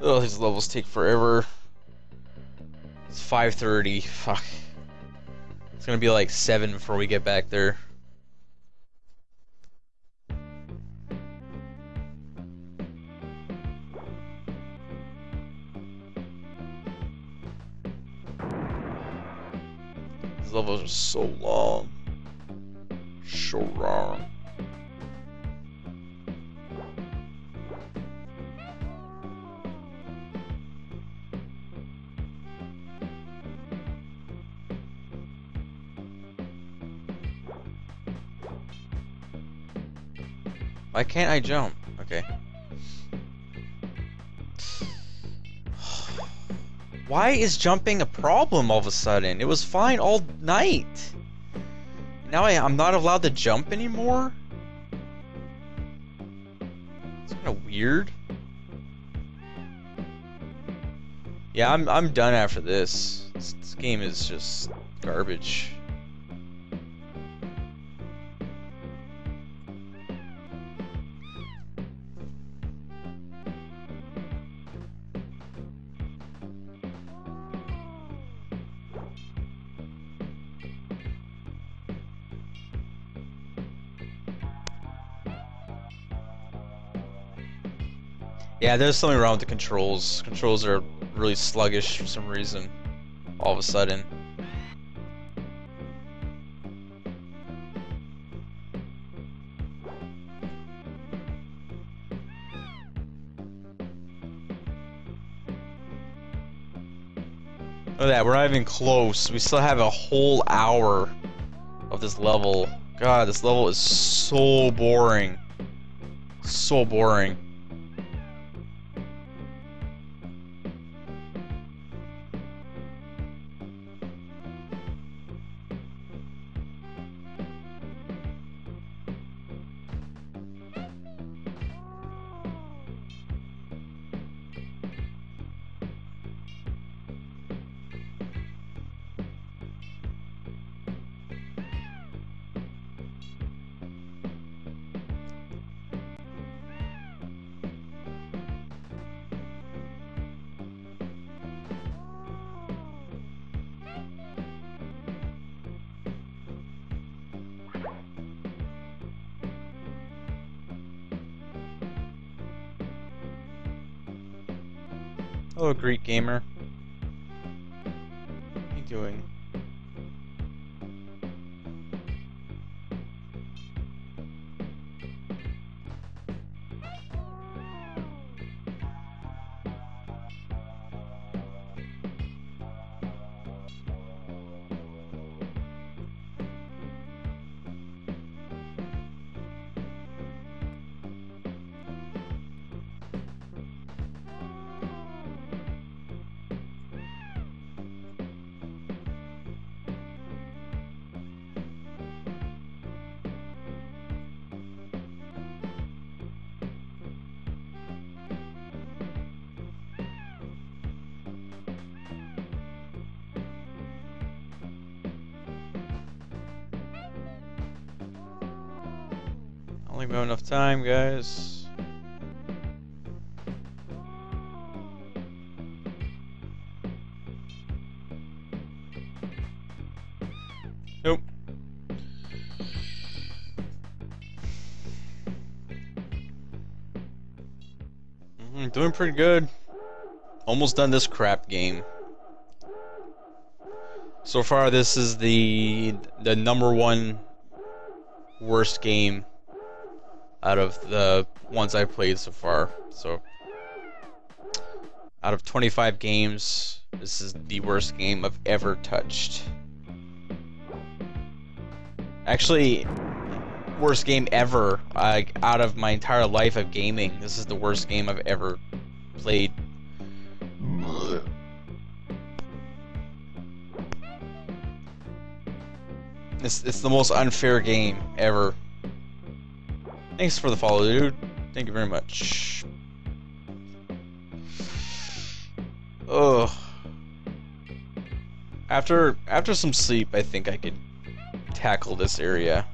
Oh, these levels take forever. It's 5:30. Fuck. It's gonna be like 7 before we get back there. These levels are so long. So long. Why can't I jump? Okay. Why is jumping a problem all of a sudden? It was fine all night. Now I'm not allowed to jump anymore? It's kind of weird. Yeah, I'm done after this. This game is just garbage. Yeah, there's something wrong with the controls. Controls are really sluggish for some reason, all of a sudden. Look at that, we're not even close. We still have a whole hour of this level. God, this level is so boring. So boring. Hello, Greek gamer. What are you doing? I don't have enough time, guys. Nope. Doing pretty good. Almost done this crap game. So far, this is the #1 worst game out of the ones I played so far. So out of 25 games, this is the worst game I've ever touched. Actually, worst game ever. Out of my entire life of gaming, this is the worst game I've ever played. It's the most unfair game ever. Thanks for the follow, dude. Thank you very much. Ugh. After some sleep, I think I could tackle this area.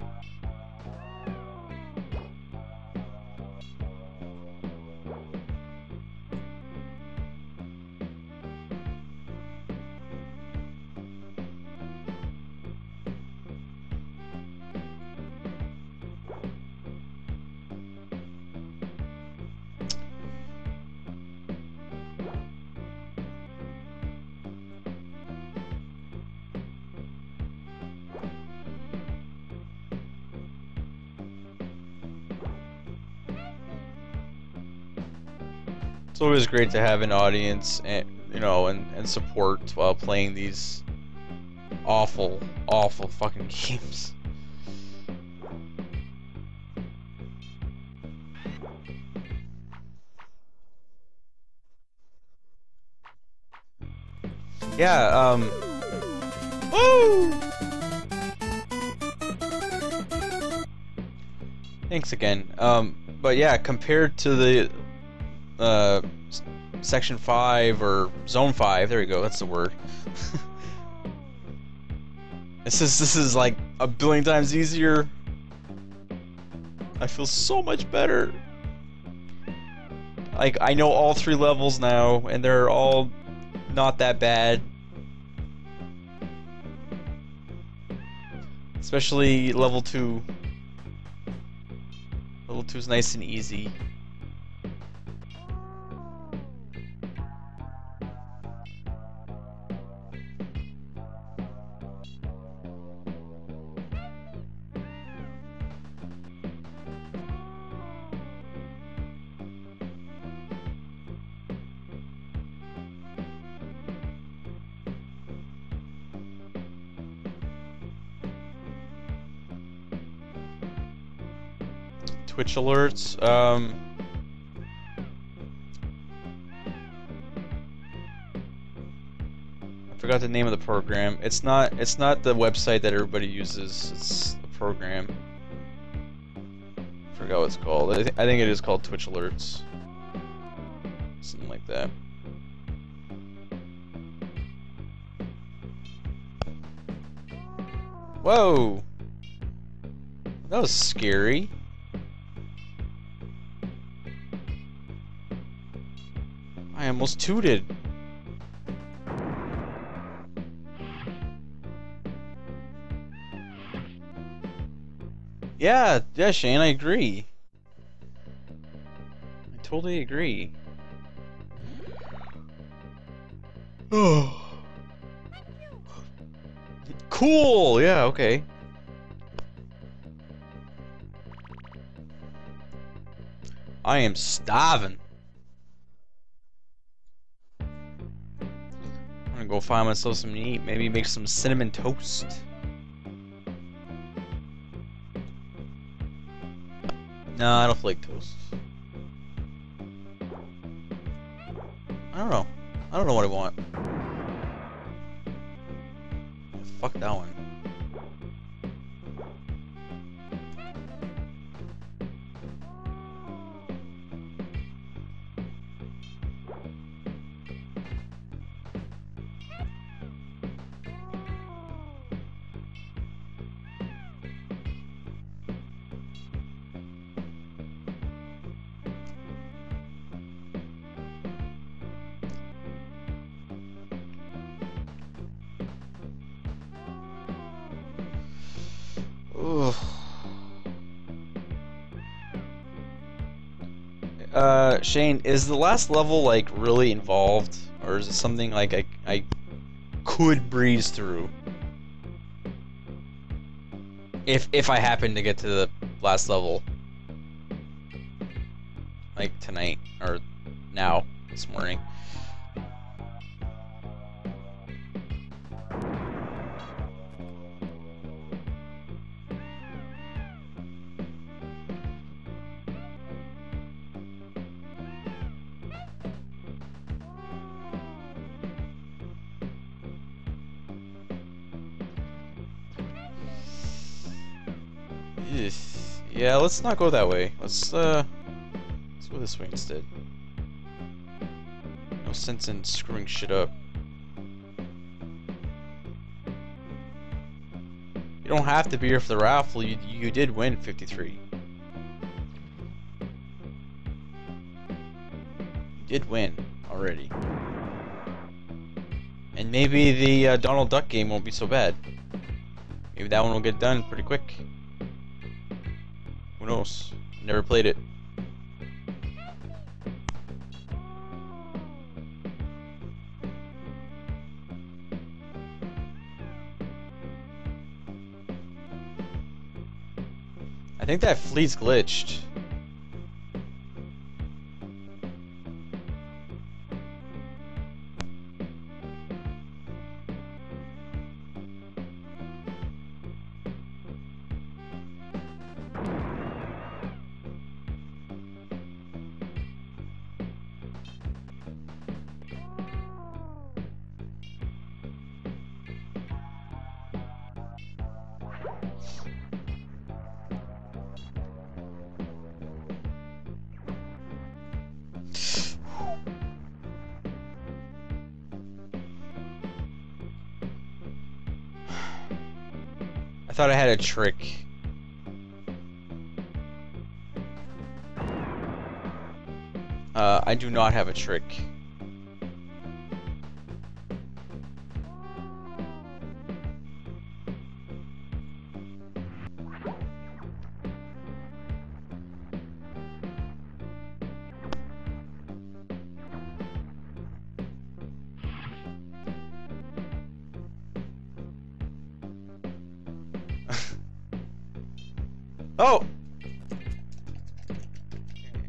It's always great to have an audience and, you know, and support while playing these awful, awful fucking games. Yeah, Woo! Thanks again. But yeah, compared to the Section 5 or Zone 5, there you go, that's the word. This is like a billion times easier. I feel so much better. Like, I know all three levels now, and they're all not that bad. Especially level 2. Level 2 is nice and easy. Twitch alerts. I forgot the name of the program. It's not the website that everybody uses. It's the program. I forgot what it's called. I think it is called Twitch alerts. Something like that. Whoa. That was scary. I almost tooted. Yeah, Shane, I agree. I totally agree. Oh. Cool, yeah, okay. I am starving. Go find myself something to eat. Maybe make some cinnamon toast. No, I don't like toast. I don't know. I don't know what I want. Fuck that one. Shane, is the last level like really involved, or is it something like I could breeze through if I happen to get to the last level, like tonight or now this morning? Yeah, let's not go that way. Let's go this way instead. No sense in screwing shit up. You don't have to be here for the raffle. You did win 53. You did win already. And maybe the Donald Duck game won't be so bad. Maybe that one will get done pretty quick. Knows? Never played it. I think that flea's glitched. thought I had a trick. I do not have a trick. Oh!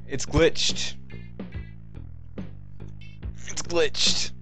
It's glitched. It's glitched.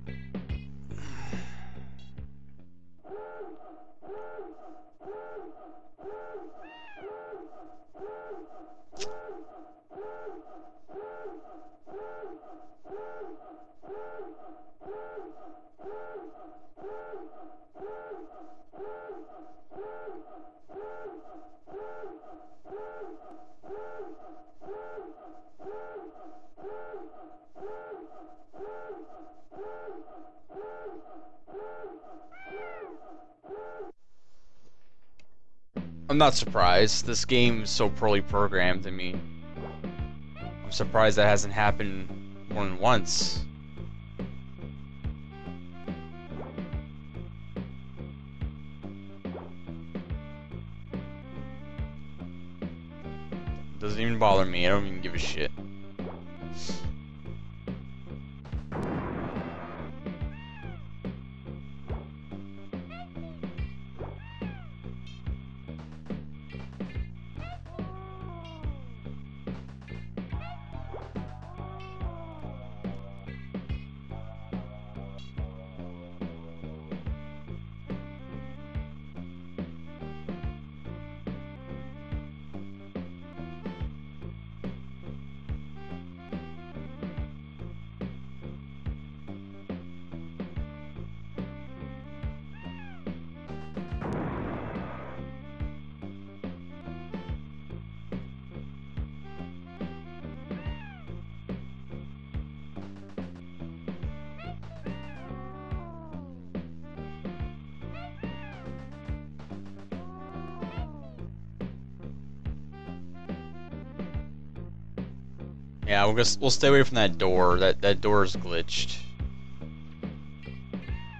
I'm not surprised. This game's so poorly programmed. I mean, I'm surprised that hasn't happened more than once. Doesn't even bother me. I don't even give a shit. Yeah, we'll stay away from that door. That door is glitched.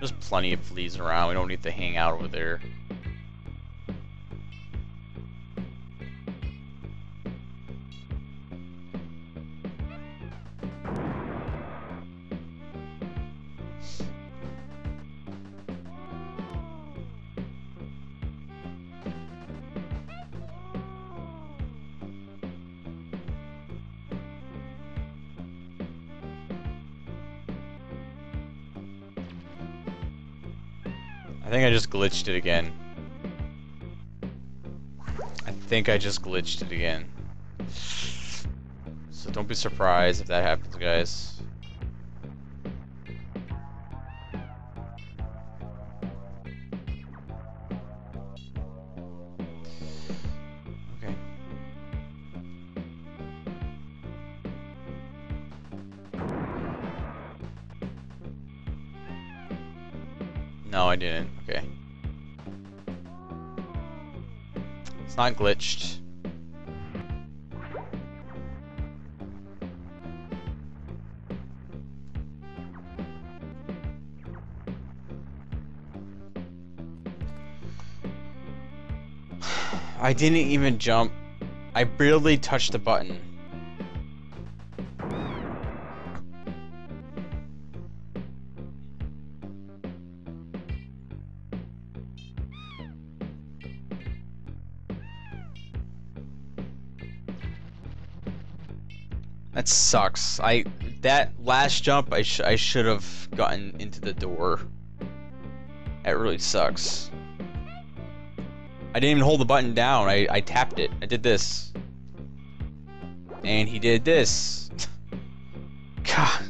There's plenty of fleas around. We don't need to hang out over there. I think I just glitched it again. I think I just glitched it again. So don't be surprised if that happens, guys. No, I didn't. Okay. It's not glitched. I didn't even jump. I barely touched the button. That sucks. That last jump, I should have gotten into the door. That really sucks. I didn't even hold the button down. I tapped it. I did this. And he did this. God.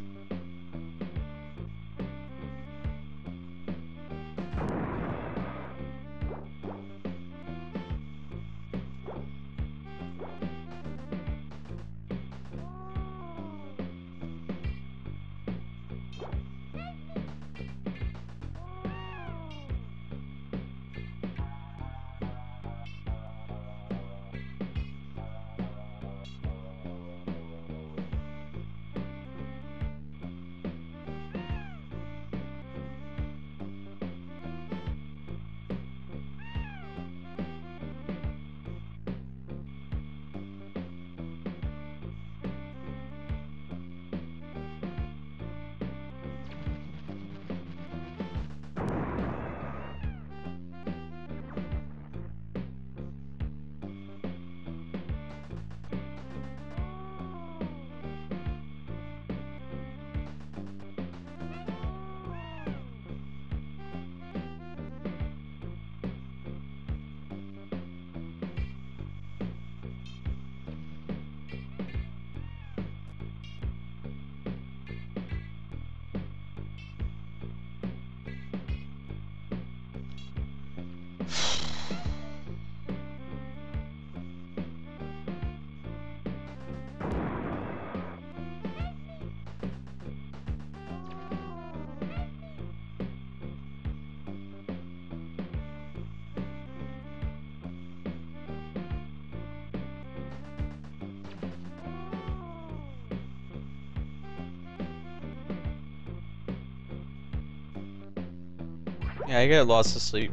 Yeah, I got lots of sleep.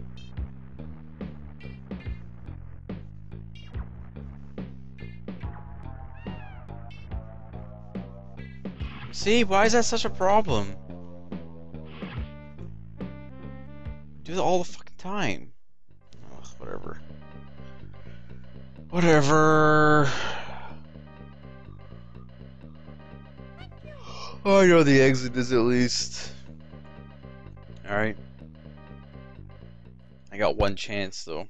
See, why is that such a problem? Do that all the fucking time. Ugh, whatever. Whatever. Oh, I know the exit is at least. Alright. I got one chance though.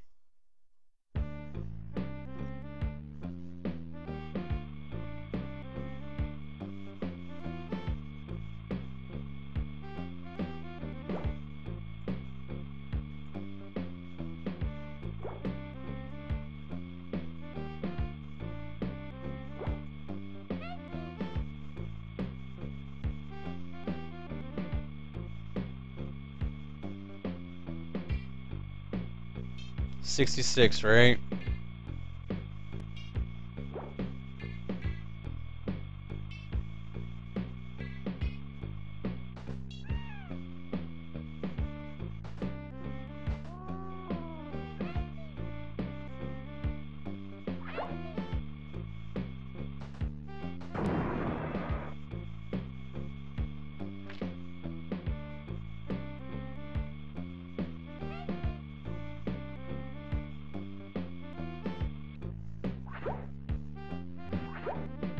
$66, right?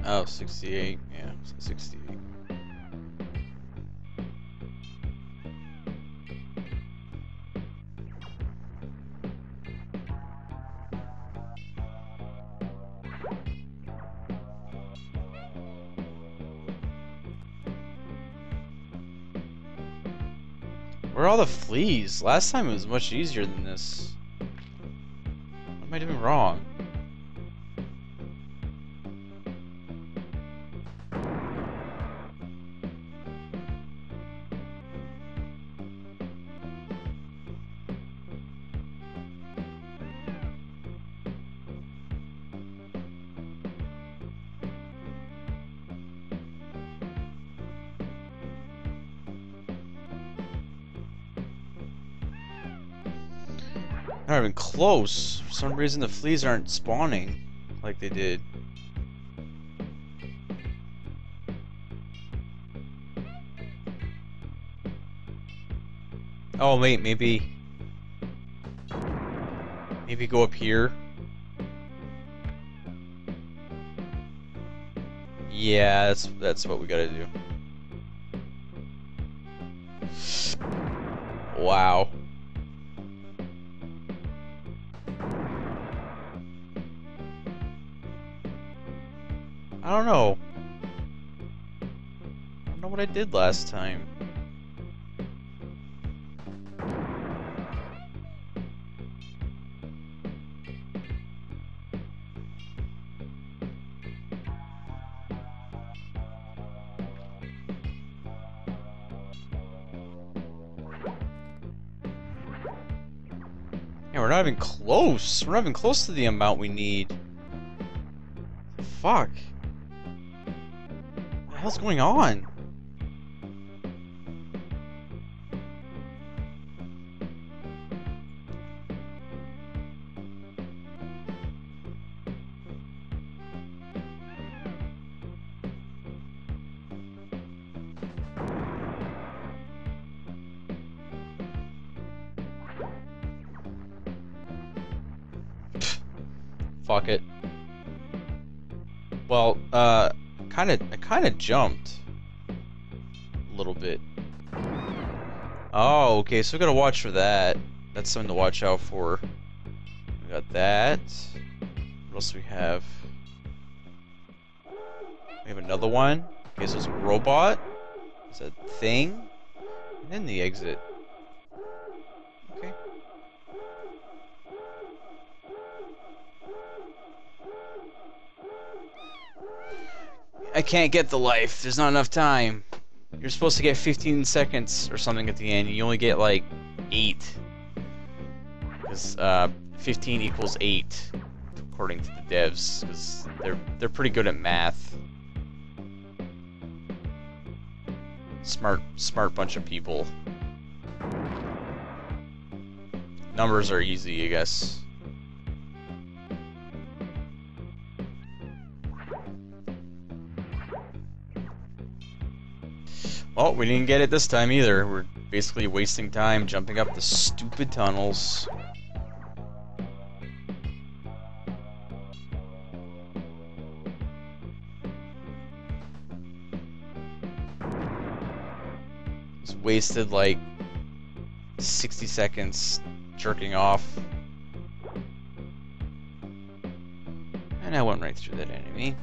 Oh, 68, yeah, so 68. Where are all the fleas? Last time it was much easier than this. What am I doing wrong? Not even close. For some reason the fleas aren't spawning like they did. Oh wait, maybe go up here. Yeah, that's what we gotta do. Wow. I don't know. I don't know what I did last time. Yeah, we're not even close. We're not even close to the amount we need. Fuck. What's going on? Fuck it. Well, I kinda jumped a little bit. Oh, okay, so we gotta watch for that. That's something to watch out for. We got that. What else do we have? We have another one. Okay, so it's a robot. It's a thing. And then the exit. Okay. I can't get the life. There's not enough time. You're supposed to get 15 seconds or something at the end. You only get like 8. Because 15 equals 8, according to the devs. Because they're pretty good at math. Smart bunch of people. Numbers are easy, I guess. Oh, we didn't get it this time either. We're basically wasting time jumping up the stupid tunnels. Just wasted like 60 seconds jerking off. And I went right through that enemy.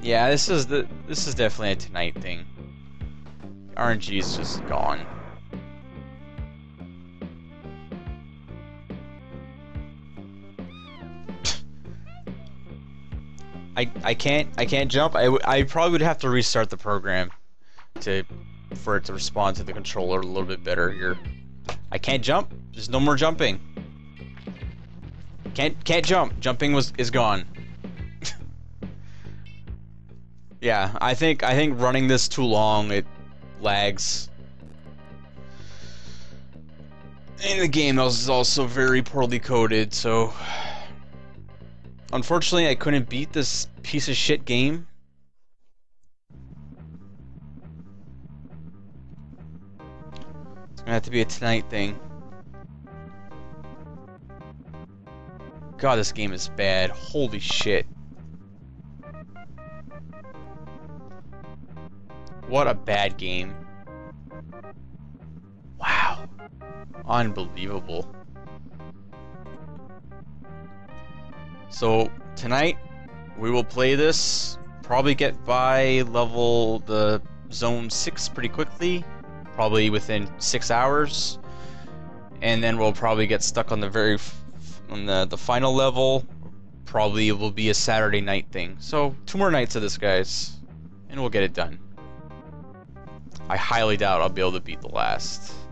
Yeah, this is definitely a tonight thing. RNG is just gone. I can't jump. I probably would have to restart the program for it to respond to the controller a little bit better here. I can't jump. There's no more jumping. Can't jump. Jumping is gone. Yeah, I think running this too long, it lags. And the game is also very poorly coded, so unfortunately I couldn't beat this piece of shit game. It's gonna have to be a tonight thing. God, this game is bad. Holy shit. What a bad game. Wow. Unbelievable. So, tonight, we will play this. Probably get by level the Zone 6 pretty quickly. Probably within 6 hours. And then we'll probably get stuck on the on the final level. Probably it will be a Saturday night thing. So, 2 more nights of this, guys. And we'll get it done. I highly doubt I'll be able to beat the last.